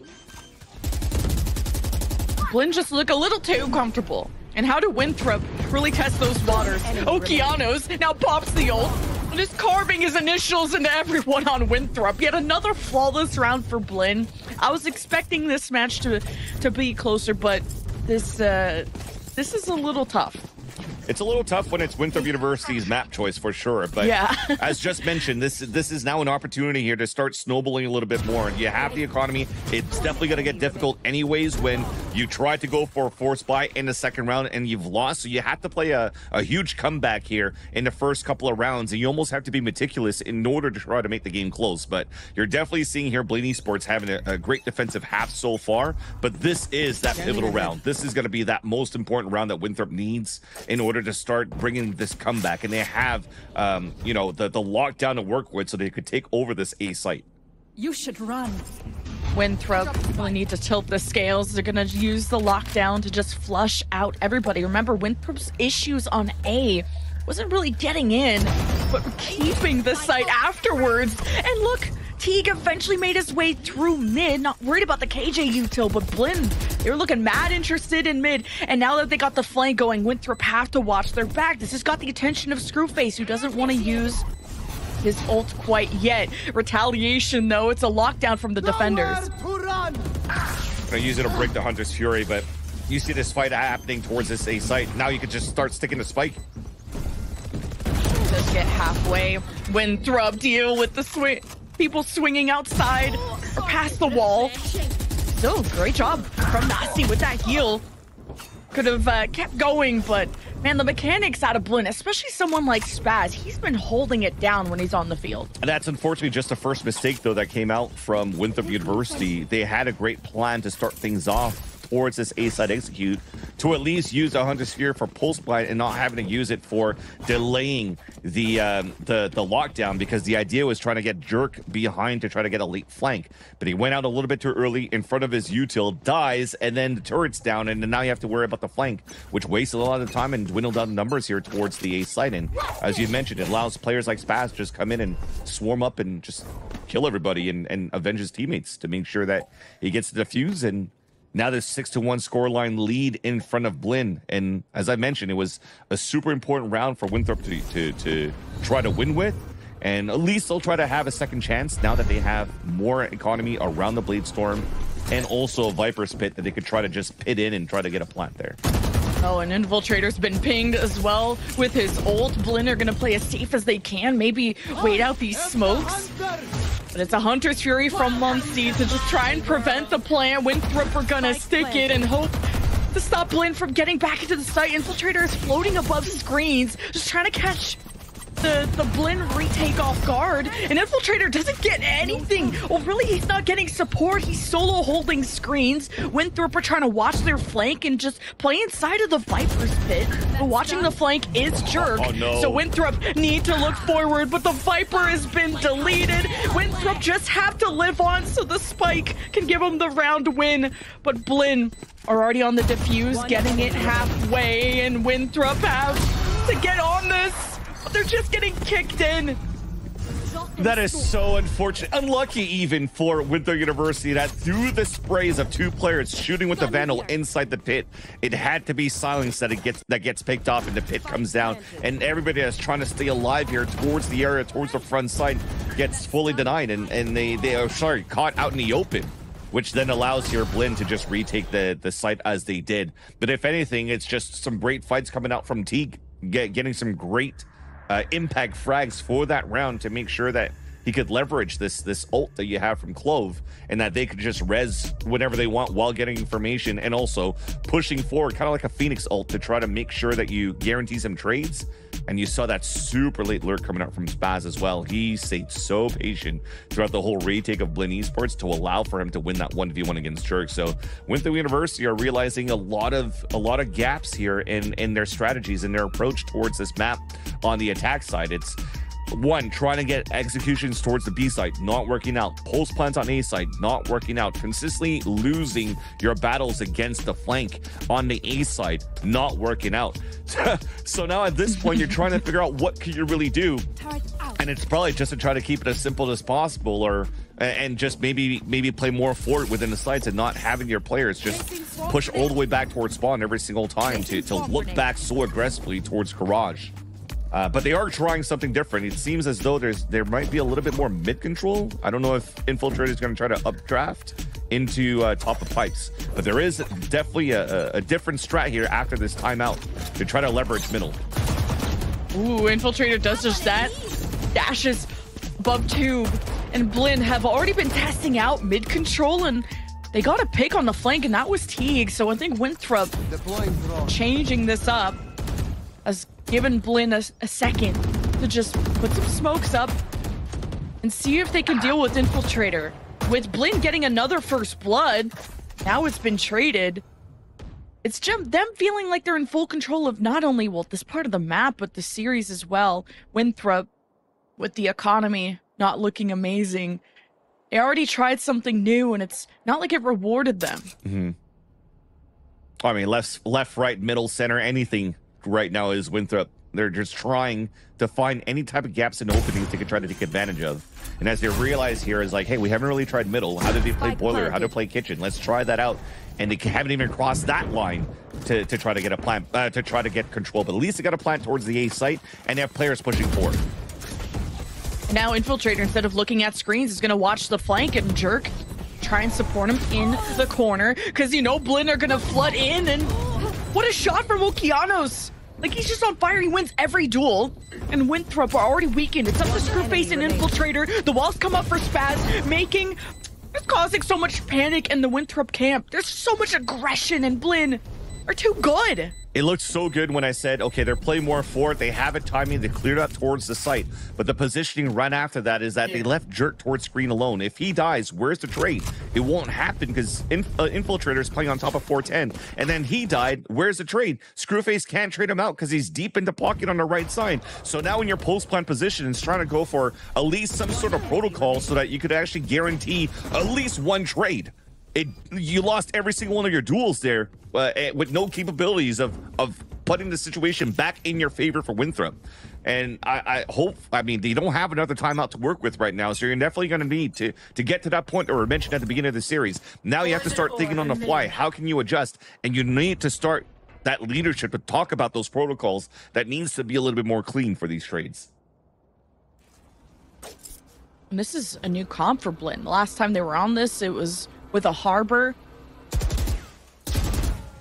Blinn just look a little too comfortable. And how do Winthrop really test those waters? Okeanos now pops the ult, just carving his initials into everyone on Winthrop. Yet another flawless round for Blinn. I was expecting this match to to be closer, but this uh, this is a little tough. It's a little tough when it's Winthrop University's map choice for sure, but yeah. As just mentioned, this this is now an opportunity here to start snowballing a little bit more. You have the economy. It's definitely going to get difficult anyways when you try to go for a forced buy in the second round and you've lost. So you have to play a, a huge comeback here in the first couple of rounds, and you almost have to be meticulous in order to try to make the game close. But you're definitely seeing here Blinn Esports having a, a great defensive half so far, but this is that pivotal round. This is going to be that most important round that Winthrop needs in order to start bringing this comeback, and they have um you know the the lockdown to work with so they could take over this A site. You should run. Winthrop will need to tilt the scales. They're gonna use the lockdown to just flush out everybody. Remember, Winthrop's issues on A wasn't really getting in, but keeping the site afterwards. And look, Teague eventually made his way through mid, not worried about the K J util, but Blinn, they were looking mad interested in mid, and now that they got the flank going, Winthrop have to watch their back. This has got the attention of Screwface, who doesn't want to use his ult quite yet. Retaliation, though, it's a lockdown from the defenders. Gonna use it to break the Hunter's Fury, but you see this fight happening towards this A site. Now you could just start sticking the spike. Just get halfway. Winthrop deal with the swing. People swinging outside or past the wall. So great job from Nasi with that heal. Could have uh, kept going, but man, the mechanics out of Blinn, especially someone like Spaz, he's been holding it down when he's on the field. And that's unfortunately just the first mistake, though, that came out from Winthrop University. They had a great plan to start things off towards this A-side execute to at least use the Hunter Sphere for pulse blind and not having to use it for delaying the, um, the the lockdown, because the idea was trying to get Jerk behind to try to get a late flank. But he went out a little bit too early in front of his util, dies, and then the turret's down, and then now you have to worry about the flank, which wasted a lot of time and dwindled down numbers here towards the A-side. And as you mentioned, it allows players like Spaz to just come in and swarm up and just kill everybody and, and avenge his teammates to make sure that he gets to defuse. And now there's six to one scoreline lead in front of Blinn. And as I mentioned, it was a super important round for Winthrop to, to, to try to win with. And at least they'll try to have a second chance now that they have more economy around the Blade Storm and also a Viper's Pit that they could try to just pit in and try to get a plant there. Oh, and Infiltrator's been pinged as well with his ult. Blinn are going to play as safe as they can, maybe wait out these smokes. But it's a Hunter's Fury from Munsi to just try and prevent the plan. Winthrop are gonna stick it and hope to stop Blinn from getting back into the site. Infiltrator is floating above screens, just trying to catch the, the Blinn retake off guard. And Infiltrator doesn't get anything. Well, really, he's not getting support. He's solo holding screens. Winthrop are trying to watch their flank and just play inside of the Viper's Pit. But watching the flank is Jerk. Oh, no. So Winthrop need to look forward, but the Viper has been deleted. Winthrop just have to live on so the spike can give them the round win. But Blinn are already on the defuse, getting it halfway, and Winthrop have to get on this. But they're just getting kicked in. That is so unfortunate. Unlucky even for Winthrop University that through the sprays of two players shooting with the Vandal inside the pit, it had to be Silenx that it gets that gets picked off and the pit comes down. And everybody that's trying to stay alive here towards the area, towards the front side, gets fully denied. And, and they, they are, sorry, caught out in the open, which then allows your Blinn to just retake the, the site as they did. But if anything, it's just some great fights coming out from Teague, get, getting some great Uh, impact frags for that round to make sure that he could leverage this this ult that you have from Clove, and that they could just res whenever they want while getting information, and also pushing forward kind of like a Phoenix ult to try to make sure that you guarantee some trades. And you saw that super late lurk coming out from Spaz as well. He stayed so patient throughout the whole retake of Blinn Esports to allow for him to win that one v one against Jerk. So Winthrop University are realizing a lot of a lot of gaps here in, in their strategies and their approach towards this map on the attack side. It's one, trying to get executions towards the B site, not working out. Pulse plants on A site, not working out. Consistently losing your battles against the flank on the A site, not working out. So now at this point, you're trying to figure out what can you really do. and it's probably just to try to keep it as simple as possible, or and just maybe maybe play more forward within the sites and not having your players just push all the way back towards spawn every single time to, to look back so aggressively towards garage. Uh, but they are trying something different. It seems as though there's there might be a little bit more mid control. I don't know if Infiltrator is going to try to updraft into uh, top of pipes, but there is definitely a, a different strat here after this timeout to try to leverage middle. Ooh, Infiltrator does just that. Dashes above tube, and Blinn have already been testing out mid control, and they got a pick on the flank, and that was Teague. So I think Winthrop changing this up has given Blinn a, a second to just put some smokes up and see if they can deal with Infiltrator. With Blinn getting another first blood, now it's been traded. It's just them feeling like they're in full control of not only, well, this part of the map, but the series as well. Winthrop, with the economy not looking amazing, they already tried something new, and it's not like it rewarded them. Mm-hmm. I mean, left, left, right, middle, center, anything right now is Winthrop. They're just trying to find any type of gaps and openings they can try to take advantage of. And as they realize here is like, hey, we haven't really tried middle. How do they play boiler? How do they play kitchen? Let's try that out. And they haven't even crossed that line to, to try to get a plant, uh, to try to get control. But at least they got a plant towards the A site, and they have players pushing forward. Now Infiltrator, instead of looking at screens, is going to watch the flank and Jerk try and support him in the corner, because you know Blinn are going to flood in. And what a shot from Okeanos! Like, he's just on fire. He wins every duel. And Winthrop are already weakened. It's up to Screwface and Infiltrator. The walls come up for Spaz, making... It's causing so much panic in the Winthrop camp. There's so much aggression, and Blinn are too good. It looked so good when I said, okay, they're playing more forward. They have it timing. They cleared up towards the site. But the positioning right after that is that yeah. they left Jerk towards screen alone. If he dies, where's the trade? It won't happen because inf uh, Infiltrator's playing on top of four ten. And then he died. Where's the trade? Screwface can't trade him out because he's deep into pocket on the right side. So now in your post-plant position, it's trying to go for at least some sort of protocol so that you could actually guarantee at least one trade. It, you lost every single one of your duels there uh, with no capabilities of, of putting the situation back in your favor for Winthrop. And I, I hope, I mean, they don't have another timeout to work with right now, so you're definitely going to need to to get to that point that we mentioned at the beginning of the series. Now you have to start thinking on the fly. How can you adjust? And you need to start that leadership to talk about those protocols that needs to be a little bit more clean for these trades. And this is a new comp for Blinn. The last time they were on this, it was... with a harbor.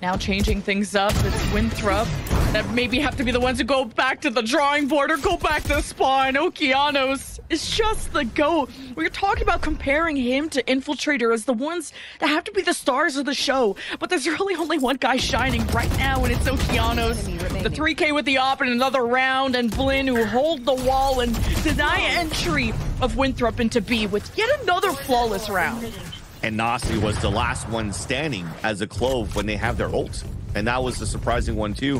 Now changing things up, it's Winthrop that maybe have to be the ones who go back to the drawing board or go back to spawn. Okeanos is just the GOAT. We're talking about comparing him to Infiltrator as the ones that have to be the stars of the show, but there's really only one guy shining right now, and it's Okeanos. The three K with the op and another round, and Blinn who hold the wall and deny entry of Winthrop into B with yet another flawless round. And Nasi was the last one standing as a clove when they have their ult. And that was the surprising one too.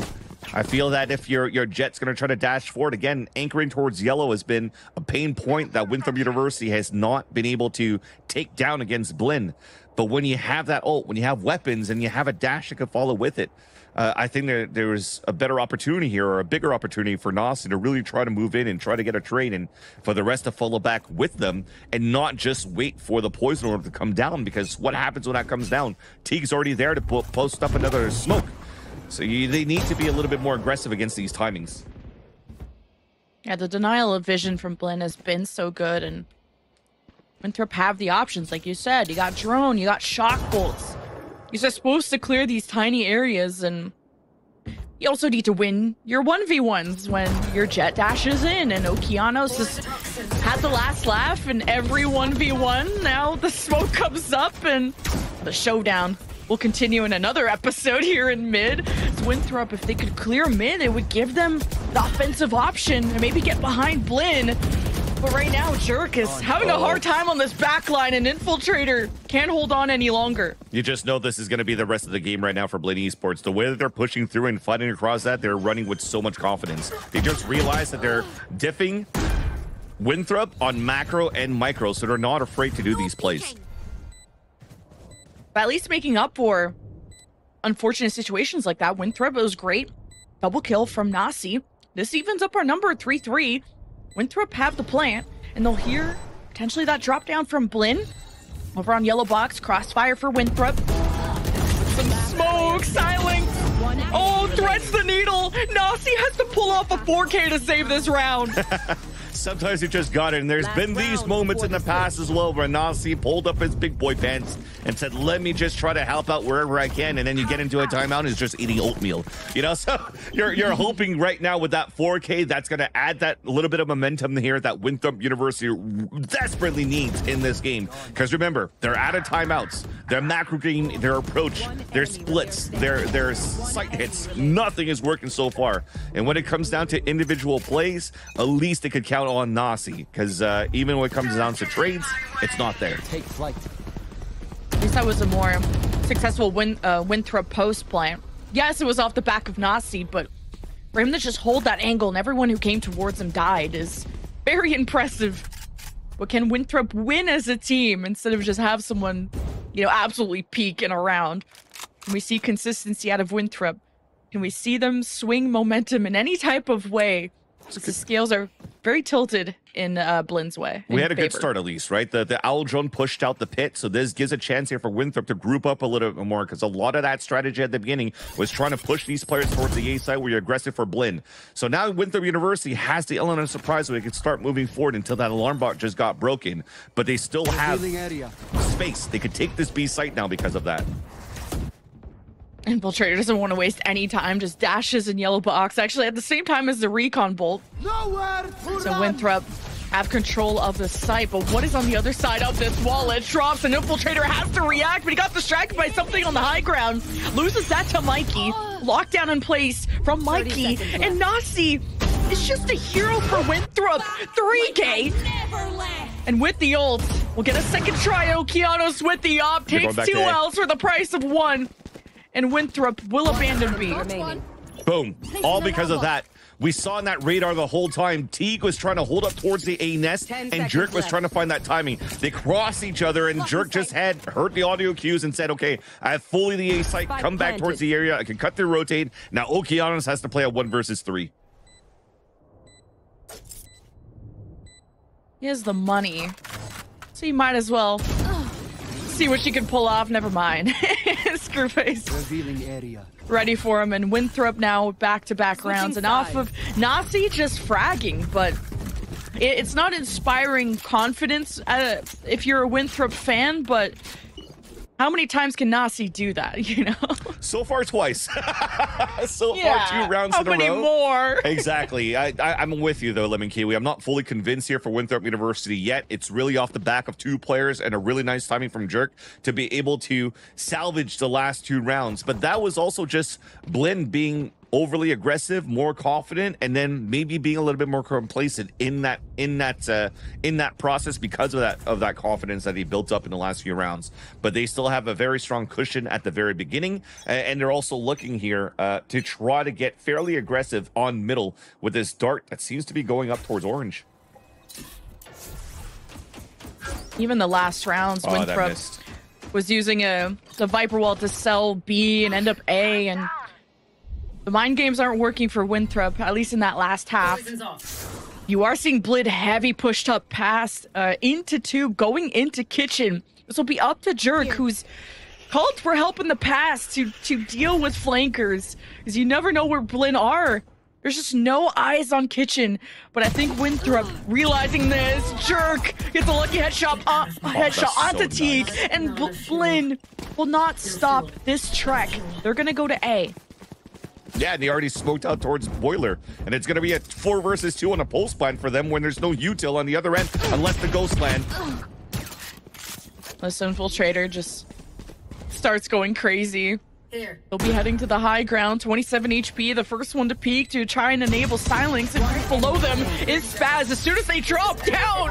I feel that if your your jet's gonna try to dash forward again, anchoring towards yellow has been a pain point that Winthrop University has not been able to take down against Blinn. But when you have that ult, when you have weapons and you have a dash that can follow with it, uh, I think there there was a better opportunity here, or a bigger opportunity for Nasi to really try to move in and try to get a trade, and for the rest to follow back with them and not just wait for the poison orb to come down, because what happens when that comes down? Teague's already there to post up another smoke. So you, they need to be a little bit more aggressive against these timings. Yeah, the denial of vision from Blinn has been so good, and Winthrop have the options, like you said. You got drone, you got shock bolts. You're supposed to clear these tiny areas, and you also need to win your one v ones when your jet dashes in, and Okeanos just had the last laugh in every one v one. Now the smoke comes up, and the showdown. We'll continue in another episode here in mid. It's Winthrop, if they could clear mid, it would give them the offensive option and maybe get behind Blinn. But right now, Jerk is oh, having no. a hard time on this backline, and Infiltrator can't hold on any longer. You just know this is going to be the rest of the game right now for Blinn Esports. The way that they're pushing through and fighting across that, they're running with so much confidence. They just realized that they're diffing Winthrop on macro and micro, so they're not afraid to do these plays. But at least making up for unfortunate situations like that. Winthrop, it was great. Double kill from Nasi. This evens up our number three three. Winthrop have the plant, and they'll hear potentially that drop down from Blinn. Over on yellow box, crossfire for Winthrop. Some smoke, Silenx. Oh, threads the needle. Nasi has to pull off a four K to save this round. Sometimes you just got it, and there's been these moments in the past as well where Nasi pulled up his big boy pants and said, let me just try to help out wherever I can, and then you get into a timeout and it's just eating oatmeal. You know, so you're, you're hoping right now with that four K, that's going to add that little bit of momentum here that Winthrop University desperately needs in this game. Because remember, they're out of timeouts. Their macro game, their approach, their splits, their, their sight hits, nothing is working so far. And when it comes down to individual plays, at least it could count on Nasi, because uh, even when it comes down to trades, it's not there. Take flight. At least that was a more successful win, uh, Winthrop post plant. Yes, it was off the back of Nasi, but for him to just hold that angle and everyone who came towards him died is very impressive. But can Winthrop win as a team instead of just have someone, you know, absolutely peak in a round? Can we see consistency out of Winthrop? Can we see them swing momentum in any type of way? So the scales are very tilted in uh, Blinn's way. We had a favor. Good start, at least, right? The, the owl drone pushed out the pit, so this gives a chance here for Winthrop to group up a little bit more, because a lot of that strategy at the beginning was trying to push these players towards the A side where you're aggressive for Blinn. So now Winthrop University has the element of surprise where they can start moving forward until that alarm bot just got broken, but they still have space. They could take this B site now because of that. Infiltrator doesn't want to waste any time, just dashes in yellow box, actually at the same time as the recon bolt. So Winthrop have control of the site, but what is on the other side of this wall? It drops, and Infiltrator has to react, but he got distracted by something on the high ground. Loses that to Mikey. Lockdown in place from Mikey, and Nasi is just a hero for Winthrop. three K! And with the ult, we'll get a second try. Okeanos with the op, takes two L's for the price of one. And Winthrop will abandon B. Boom. All because of that. We saw in that radar the whole time, Teague was trying to hold up towards the A nest, and Jerk was trying to find that timing. They crossed each other, and Jerk just had heard the audio cues and said, okay, I have fully the A site, come back towards the area, I can cut through, rotate. Now Okeanos has to play a one versus three. He has the money, so you might as well see what she can pull off. Never mind. Screwface area ready for him, and Winthrop now back-to-back rounds, and off of Nasi just fragging, but it, it's not inspiring confidence uh, if you're a Winthrop fan. But how many times can Nasi do that, you know? So far, twice. so yeah. far, two rounds How in a row. How many more? Exactly. I, I, I'm with you, though, Lemon Kiwi. I'm not fully convinced here for Winthrop University yet. It's really off the back of two players and a really nice timing from Jerk to be able to salvage the last two rounds. But that was also just Blinn being overly aggressive, more confident, and then maybe being a little bit more complacent in that in that uh, in that process because of that of that confidence that he built up in the last few rounds. But they still have a very strong cushion at the very beginning, and they're also looking here uh, to try to get fairly aggressive on middle with this dart that seems to be going up towards orange. Even the last rounds, oh, Winthrop was using a the Viper Wall to sell B and end up A, and the mind games aren't working for Winthrop, at least in that last half. You are seeing Blinn heavy pushed up past uh, into two, going into kitchen. This will be up to Jerk, who's called for help in the past to, to deal with flankers, because you never know where Blinn are. There's just no eyes on kitchen, but I think Winthrop realizing this. Jerk gets a lucky headshot, uh, oh, headshot onto Teague, nice. And Blinn will not stop this trek. They're gonna go to A. Yeah, and they already smoked out towards Boiler. And it's going to be a four versus two on a pulse plan for them when there's no util on the other end, unless the ghost land. This Infiltrator just starts going crazy. Here. They'll be heading to the high ground, twenty-seven H P, the first one to peek to try and enable Silenx. And below them is Spaz as soon as they drop down.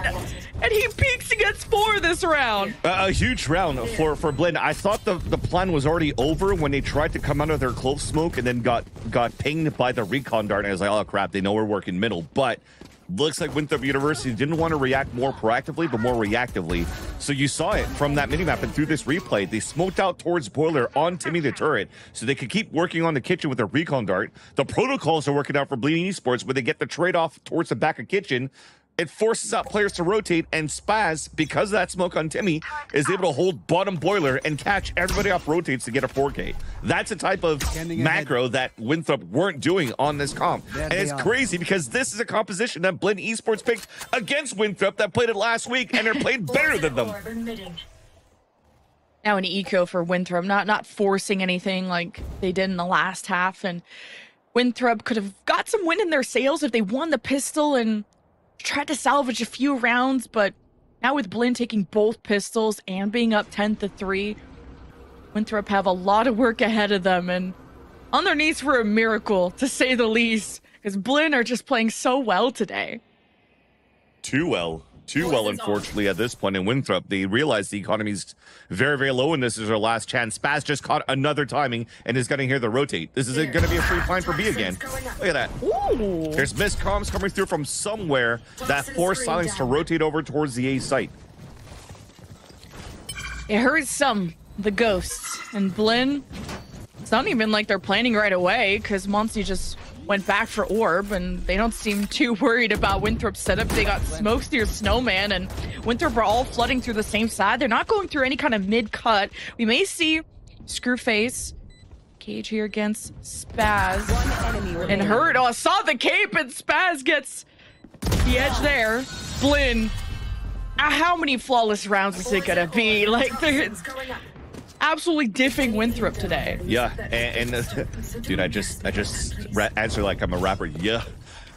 And he peeks against four this round. Uh, a huge round for, for Blinn. I thought the, the plan was already over when they tried to come out of their clove smoke and then got, got pinged by the recon dart. And I was like, oh crap, they know we're working middle. But Looks like Winthrop University didn't want to react more proactively, but more reactively. So you saw it from that minimap and through this replay. They smoked out towards Boiler on Timmy the Turret so they could keep working on the kitchen with their recon dart. The protocols are working out for Bleeding Esports where they get the trade-off towards the back of kitchen. It forces out players to rotate, and Spaz, because of that smoke on Timmy, is able to hold bottom Boiler and catch everybody off rotates to get a four K. That's a type of macro that Winthrop weren't doing on this comp. And it's crazy because this is a composition that Blinn Esports picked against Winthrop that played it last week, and they're playing better than them. Now an eco for Winthrop, not, not forcing anything like they did in the last half, and Winthrop could have got some wind in their sails if they won the pistol and tried to salvage a few rounds, but now with Blinn taking both pistols and being up ten to three, Winthrop have a lot of work ahead of them and on their knees for a miracle, to say the least, because Blinn are just playing so well today. Too well. Too well, unfortunately, at this point in Winthrop. They realize the economy's very, very low, and this is their last chance. Spaz just caught another timing and is going to hear the rotate. This is going to be a free find for B again. Look at that. Ooh. There's miscomms coming through from somewhere that forced Silenx to rotate over towards the A site. It hurts some, the ghosts. And Blinn, it's not even like they're planning right away because Monsi just went back for orb and they don't seem too worried about Winthrop's setup. They got smokes through Snowman and Winthrop are all flooding through the same side. They're not going through any kind of mid-cut. We may see Screwface Cage here against Spaz. One enemy remaining. And Hurt, oh, I saw the cape and Spaz gets the edge there. Blinn, how many flawless rounds is it gonna be? Like, there's absolutely diffing Winthrop today. Yeah, and, and uh, dude, I just I just ra answer like I'm a rapper. Yeah,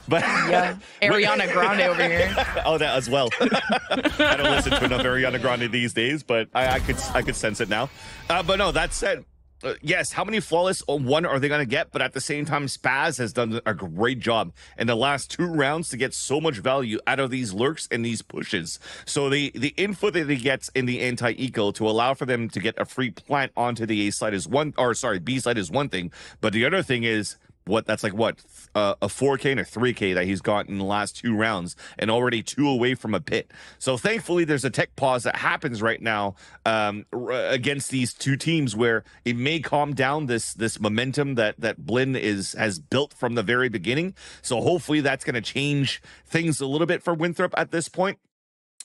but yeah, Ariana Grande over here. Oh, that as well. I don't listen to enough Ariana Grande these days, but I, I could I could sense it now. Uh, but no, that said, uh, yes, how many flawless one are they gonna get? But at the same time, Spaz has done a great job in the last two rounds to get so much value out of these lurks and these pushes. So the the info that he gets in the anti-eco to allow for them to get a free plant onto the A side is one, or sorry, B side is one thing, but the other thing is what that's like what uh, a four K and a three K that he's gotten in the last two rounds and already two away from a pit. So thankfully there's a tech pause that happens right now um, against these two teams where it may calm down this this momentum that that Blinn is has built from the very beginning. So hopefully that's going to change things a little bit for Winthrop at this point.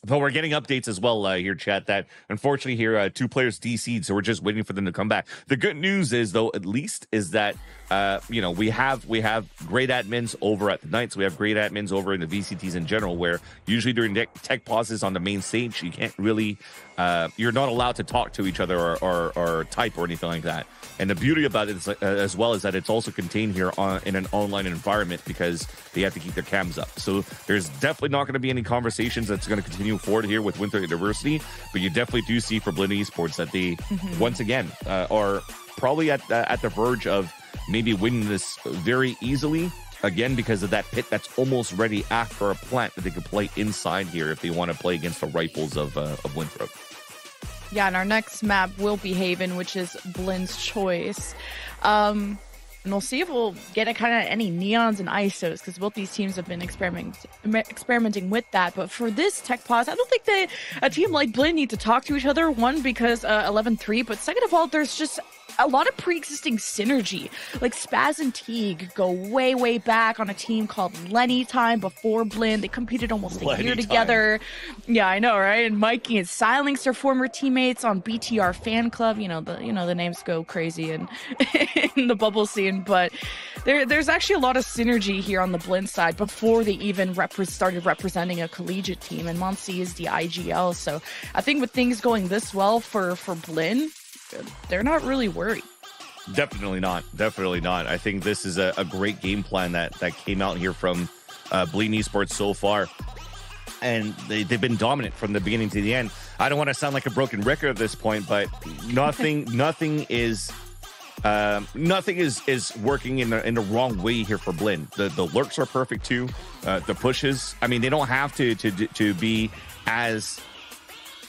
But we're getting updates as well uh, here, chat, that unfortunately here, uh, two players D C'd, so we're just waiting for them to come back. The good news is, though, at least, is that, uh, you know, we have we have great admins over at the Knights. We have great admins over in the V C Ts in general, where usually during tech pauses on the main stage, you can't really, uh, you're not allowed to talk to each other or, or, or type or anything like that. And the beauty about it is, uh, as well is that it's also contained here on, in an online environment because they have to keep their cams up. So there's definitely not going to be any conversations that's going to continue forward here with Winthrop University, but you definitely do see for Blinn Esports that they, mm-hmm. once again, uh, are probably at, uh, at the verge of maybe winning this very easily, again, because of that pit that's almost ready after a plant that they could play inside here if they want to play against the rifles of, uh, of Winthrop. Yeah, and our next map will be Haven, which is Blinn's choice. Um, and we'll see if we'll get a kind of any neons and I S Os, because both these teams have been experimenting experimenting with that. But for this tech pause, I don't think that a team like Blinn need to talk to each other. One, because eleven three, uh, but second of all, there's just a lot of pre-existing synergy. Like Spaz and Teague go way, way back on a team called Lenny Time before Blinn. They competed almost Lenny a year time. together. Yeah, I know, right? And Mikey and Silenx are former teammates on B T R Fan Club. You know, the you know the names go crazy in, in the bubble scene. But there there's actually a lot of synergy here on the Blinn side before they even rep started representing a collegiate team. And Munsi is the I G L. So I think with things going this well for, for Blinn, they're not really worried. Definitely not. Definitely not. I think this is a, a great game plan that, that came out here from uh, Blinn Esports so far. And they, they've been dominant from the beginning to the end. I don't want to sound like a broken record at this point, but nothing nothing is... Um, nothing is is working in the in the wrong way here for Blinn. The the lurks are perfect too. Uh, the pushes. I mean, they don't have to to to be as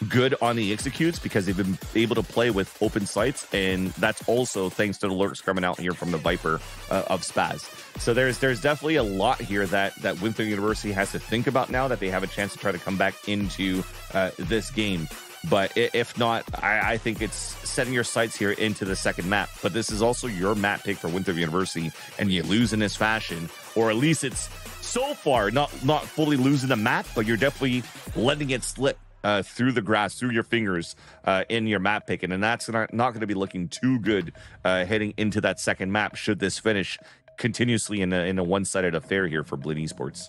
good on the executes because they've been able to play with open sights, and that's also thanks to the lurks coming out here from the Viper uh, of Spaz. So there's there's definitely a lot here that that Winthrop University has to think about now that they have a chance to try to come back into uh, this game. But if not, I, I think it's setting your sights here into the second map. But this is also your map pick for Winthrop University, and you lose in this fashion, or at least it's so far not not fully losing the map, but you're definitely letting it slip uh, through the grass, through your fingers uh, in your map picking. And that's not, not going to be looking too good uh, heading into that second map should this finish continuously in a, in a one-sided affair here for Blinn Esports.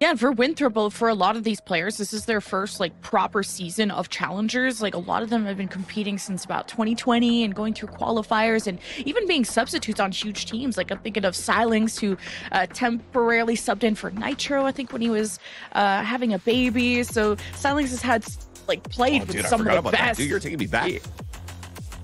Yeah, and for Winthrop, for a lot of these players, this is their first like proper season of Challengers. Like a lot of them have been competing since about twenty twenty and going through qualifiers and even being substitutes on huge teams. Like I'm thinking of Silenx, who uh, temporarily subbed in for Nitro, I think, when he was uh, having a baby. So Silenx has had like played oh, dude, with I some of the best. Dude, you're taking me back. Yeah.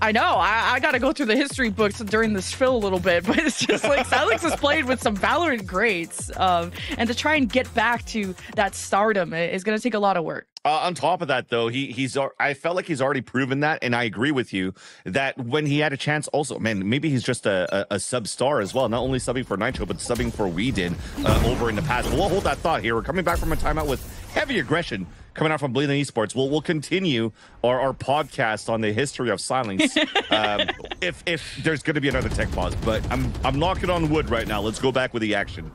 I know, I, I gotta go through the history books during this fill a little bit, but it's just like Silenx has played with some Valorant greats, um, and to try and get back to that stardom is gonna take a lot of work. Uh, on top of that, though, he he's I felt like he's already proven that, and I agree with you that when he had a chance, also, man, maybe he's just a, a, a sub star as well. Not only subbing for Nitro, but subbing for We Did uh, over in the past. But we'll hold that thought here. We're coming back from a timeout with heavy aggression coming out from Blinn Esports. We'll we'll continue our, our podcast on the history of Silenx. um, if if there's going to be another tech pause, but I'm I'm knocking on wood right now. Let's go back with the action.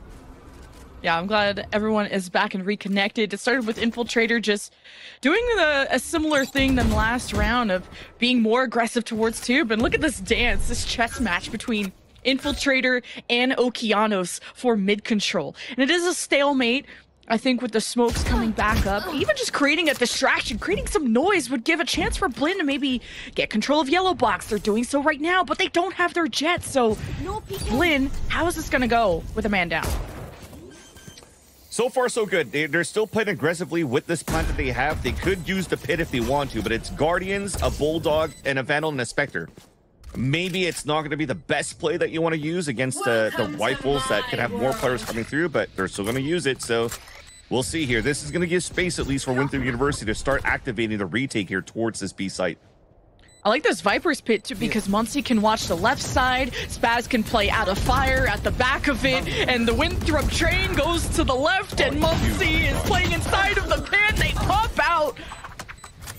Yeah, I'm glad everyone is back and reconnected. It started with Infiltrator just doing the, a similar thing than last round of being more aggressive towards Tube. And look at this dance, this chess match between Infiltrator and Okeanos for mid-control. And it is a stalemate. I think with the smokes coming back up, even just creating a distraction, creating some noise would give a chance for Blinn to maybe get control of Yellow Box. They're doing so right now, but they don't have their jet. So Blinn, how is this going to go with a man down? So far, so good. They're still playing aggressively with this plant that they have. They could use the pit if they want to, but it's Guardians, a Bulldog, and a Vandal, and a Spectre. Maybe it's not going to be the best play that you want to use against the, the White Wolves that could have more players coming through, but they're still going to use it, so we'll see here. This is going to give space, at least, for Winthrop University to start activating the retake here towards this B site. I like this Viper's pit too, because Munsi can watch the left side, Spaz can play out of fire at the back of it, and the Winthrop train goes to the left, and Munsi is playing inside of the pit. They pop out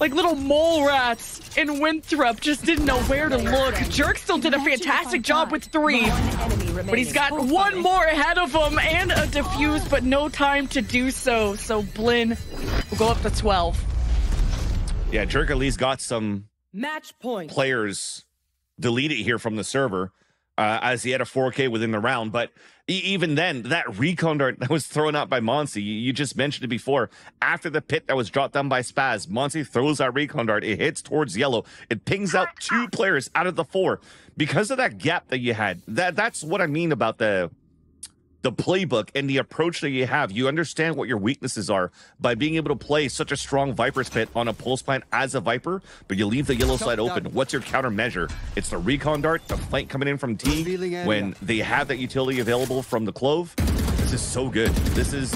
like little mole rats, and Winthrop just didn't know where to look. Jerk still did a fantastic job with three, but he's got one more ahead of him and a defuse, but no time to do so. So Blinn will go up to twelve. Yeah, Jerk at least got some match point players deleted here from the server uh, as he had a four K within the round. But e even then, that recon dart that was thrown out by Monsi, you, you just mentioned it before. After the pit that was dropped down by Spaz, Monsi throws that recon dart. It hits towards yellow. It pings out two players out of the four because of that gap that you had. That that's what I mean about the the playbook and the approach that you have. You understand what your weaknesses are by being able to play such a strong Viper's Pit on a pulse plant as a Viper, but you leave the yellow side open. What's your countermeasure? It's the recon dart, the flank coming in from Teague when they have that utility available from the Clove. This is so good. This is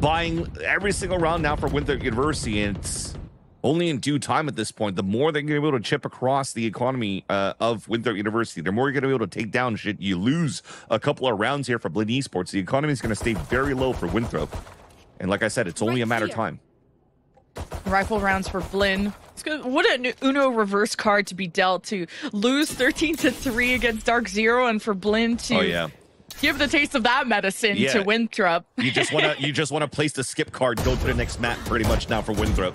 buying every single round now for Winthrop University, and it's only in due time at this point. The more they're going to be able to chip across the economy uh, of Winthrop University, the more you're going to be able to take down shit. You lose a couple of rounds here for Blinn Esports. The economy is going to stay very low for Winthrop. And like I said, it's only right a matter here. of time. Rifle rounds for Blinn. It's good. What an Uno reverse card to be dealt, to lose thirteen to three against Dark Zero, and for Blinn to... Oh, yeah. Give the taste of that medicine yeah. to Winthrop. You just want to you just want to place the skip card, go to the next map pretty much now for Winthrop.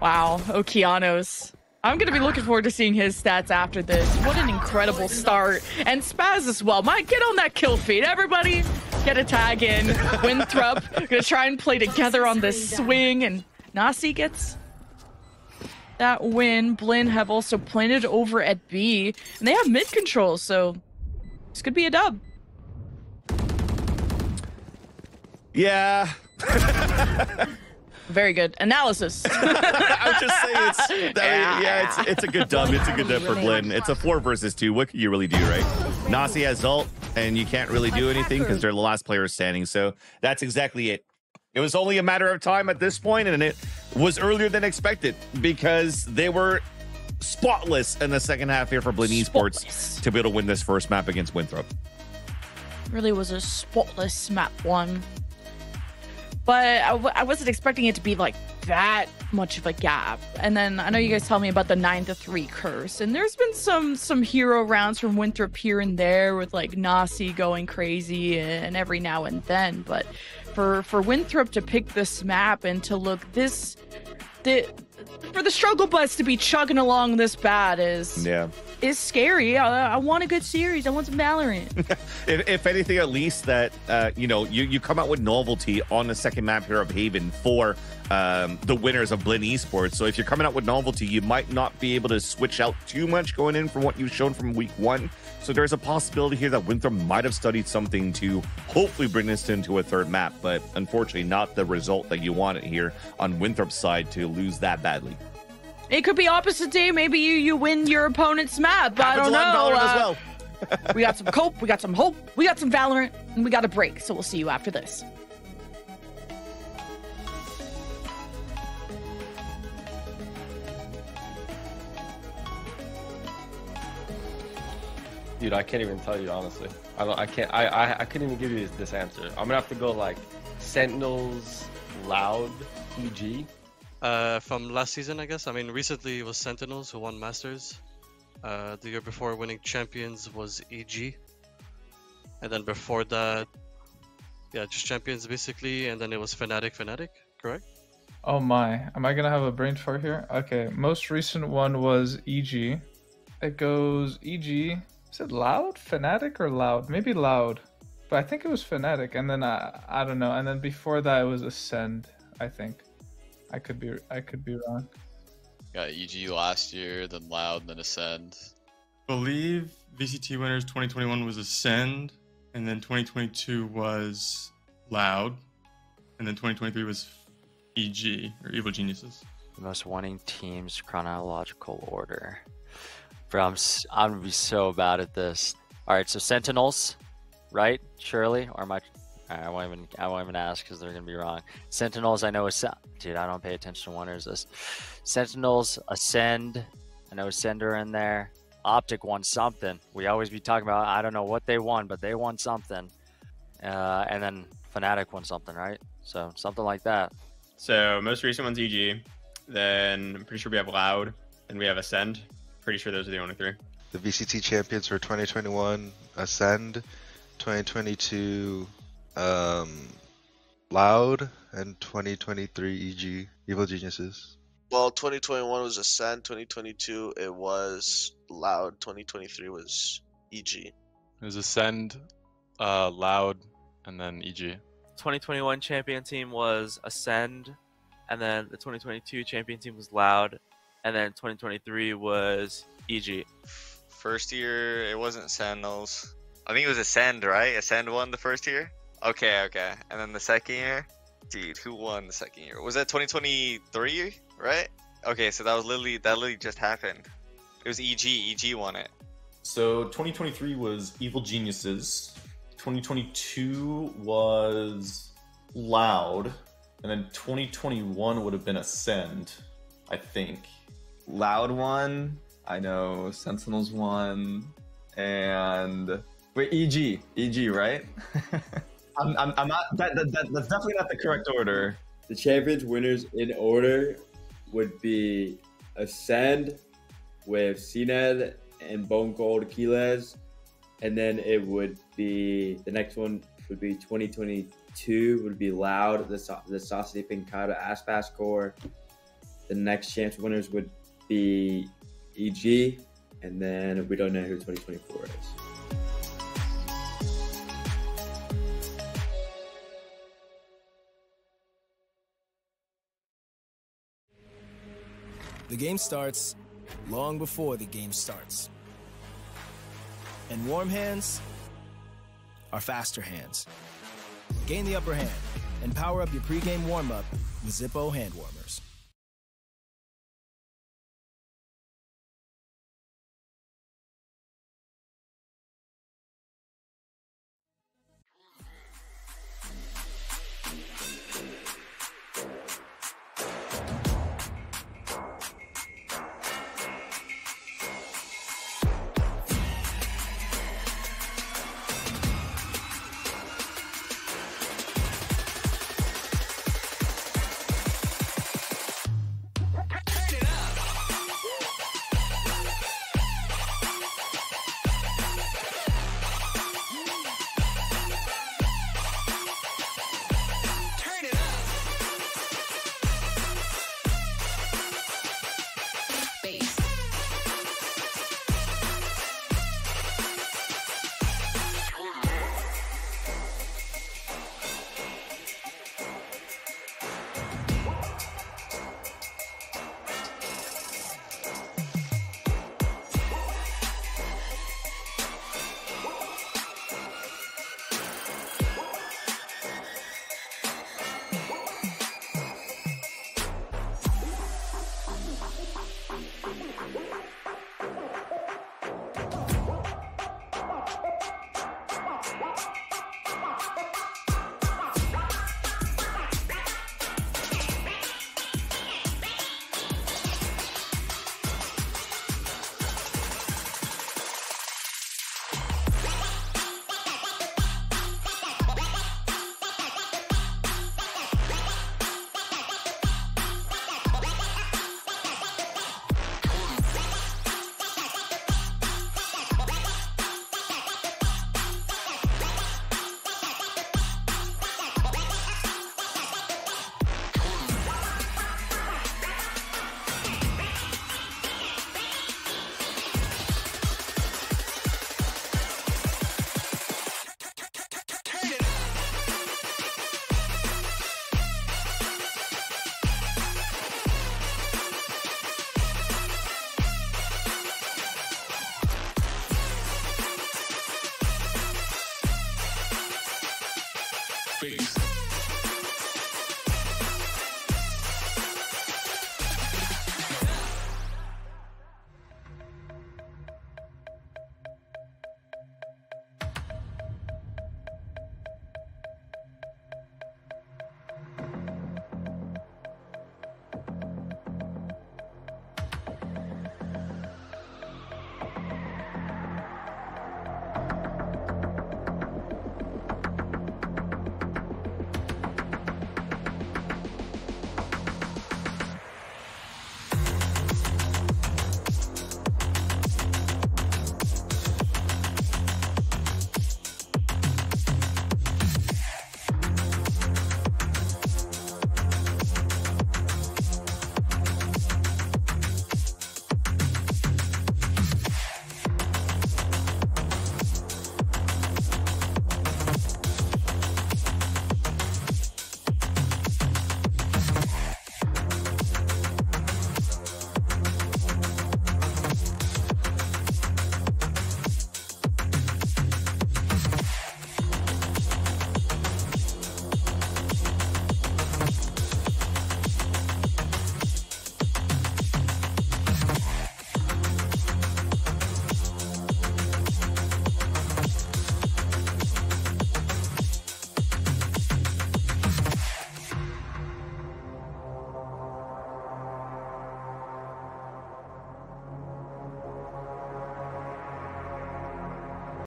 Wow, Okeanos. I'm going to be looking forward to seeing his stats after this. What an incredible start. And Spaz as well. Mike, get on that kill feed. Everybody get a tag in. Winthrop going to try and play together on this swing. And Nasi gets that win. Blinn have also planted over at B. And they have mid control, so this could be a dub. Yeah. Very good analysis. I was just saying, it's, that, yeah, it's, it's a good dub. It's a good dub for Blinn. It's a four versus two. What can you really do, right? Nasi has ult, and you can't really do anything because they're the last player standing. So that's exactly it. It was only a matter of time at this point, and it was earlier than expected because they were spotless in the second half here for Blinn Esports to be able to win this first map against Winthrop. Really was a spotless map one. But I, w I wasn't expecting it to be like that much of a gap. And then I know you guys tell me about the nine to three curse, and there's been some some hero rounds from Winthrop here and there with like Nasi going crazy and every now and then. But for for Winthrop to pick this map and to look this, the for the struggle bus to be chugging along this bad is yeah is scary. I, I want a good series. I want some Valorant. if, if anything, at least that, uh, you know, you, you come out with novelty on the second map here of Haven for um, the winners of Blinn Esports. So if you're coming out with novelty, you might not be able to switch out too much going in from what you've shown from week one. So there's a possibility here that Winthrop might have studied something to hopefully bring this into a third map, but unfortunately not the result that you wanted here on Winthrop's side to lose that badly. It could be opposite day. Maybe you, you win your opponent's map. I don't know. Uh, as well. We got some cope. We got some hope. We got some Valorant. And we got a break. So we'll see you after this. Dude, I can't even tell you, honestly. I don't, I can't. I, I, I couldn't even give you this, this answer. I'm going to have to go like Sentinels, Loud, E G. Uh, from last season, I guess. I mean, recently it was Sentinels who won Masters. Uh, the year before, winning Champions was E G. And then before that, yeah, just Champions basically. And then it was Fnatic, Fnatic, correct? Oh my, am I gonna have a brain fart here? Okay, most recent one was E G. It goes E G. Is it Loud? Fnatic or Loud? Maybe Loud. But I think it was Fnatic. And then I, I don't know. And then before that, it was Ascend, I think. I could be I could be wrong. Got E G last year, then Loud, then Ascend. I believe V C T winners twenty twenty-one was Ascend, and then twenty twenty-two was Loud, and then twenty twenty-three was E G, or Evil Geniuses. The most winning teams chronological order. Bro, I'm, I'm gonna be so bad at this. All right, so Sentinels, right? Surely, or my. I won't even I won't even ask because they're gonna be wrong. Sentinels, I know Ascend. Dude, I don't pay attention to winners list. Sentinels, Ascend. I know Ascend are in there. Optic won something. We always be talking about. I don't know what they won, but they won something. Uh, and then Fnatic won something, right? So something like that. So most recent one's E G. Then I'm pretty sure we have Loud and we have Ascend. Pretty sure those are the only three. The V C T champions for twenty twenty-one: Ascend, twenty twenty-two. Um, Loud, and twenty twenty-three E G, Evil Geniuses. Well, twenty twenty-one was Ascend, twenty twenty-two it was Loud, twenty twenty-three was E G. It was Ascend, uh, Loud, and then E G. twenty twenty-one champion team was Ascend, and then the twenty twenty-two champion team was Loud, and then twenty twenty-three was E G. First year, it wasn't Sentinels. I think it was Ascend, right? Ascend won the first year? Okay, okay. And then the second year? Dude, who won the second year? Was that twenty twenty-three, right? Okay, so that was literally, that literally just happened. It was E G, E G won it. So twenty twenty-three was Evil Geniuses, twenty twenty-two was Loud, and then twenty twenty-one would have been Ascend, I think. Loud won, I know Sentinels won, and... Wait, E G, E G, right? I'm, I'm, I'm not. That, that, that, that's definitely not the correct order. The champions winners in order would be Ascend with Sined and Bone Gold Kiles, and then it would be the next one would be twenty twenty-two would be Loud, the the Saucy Pincata Aspas Core. The next champs winners would be E G, and then we don't know who twenty twenty-four is. The game starts long before the game starts. And warm hands are faster hands. Gain the upper hand and power up your pregame warm-up with Zippo hand warmers. Screwface.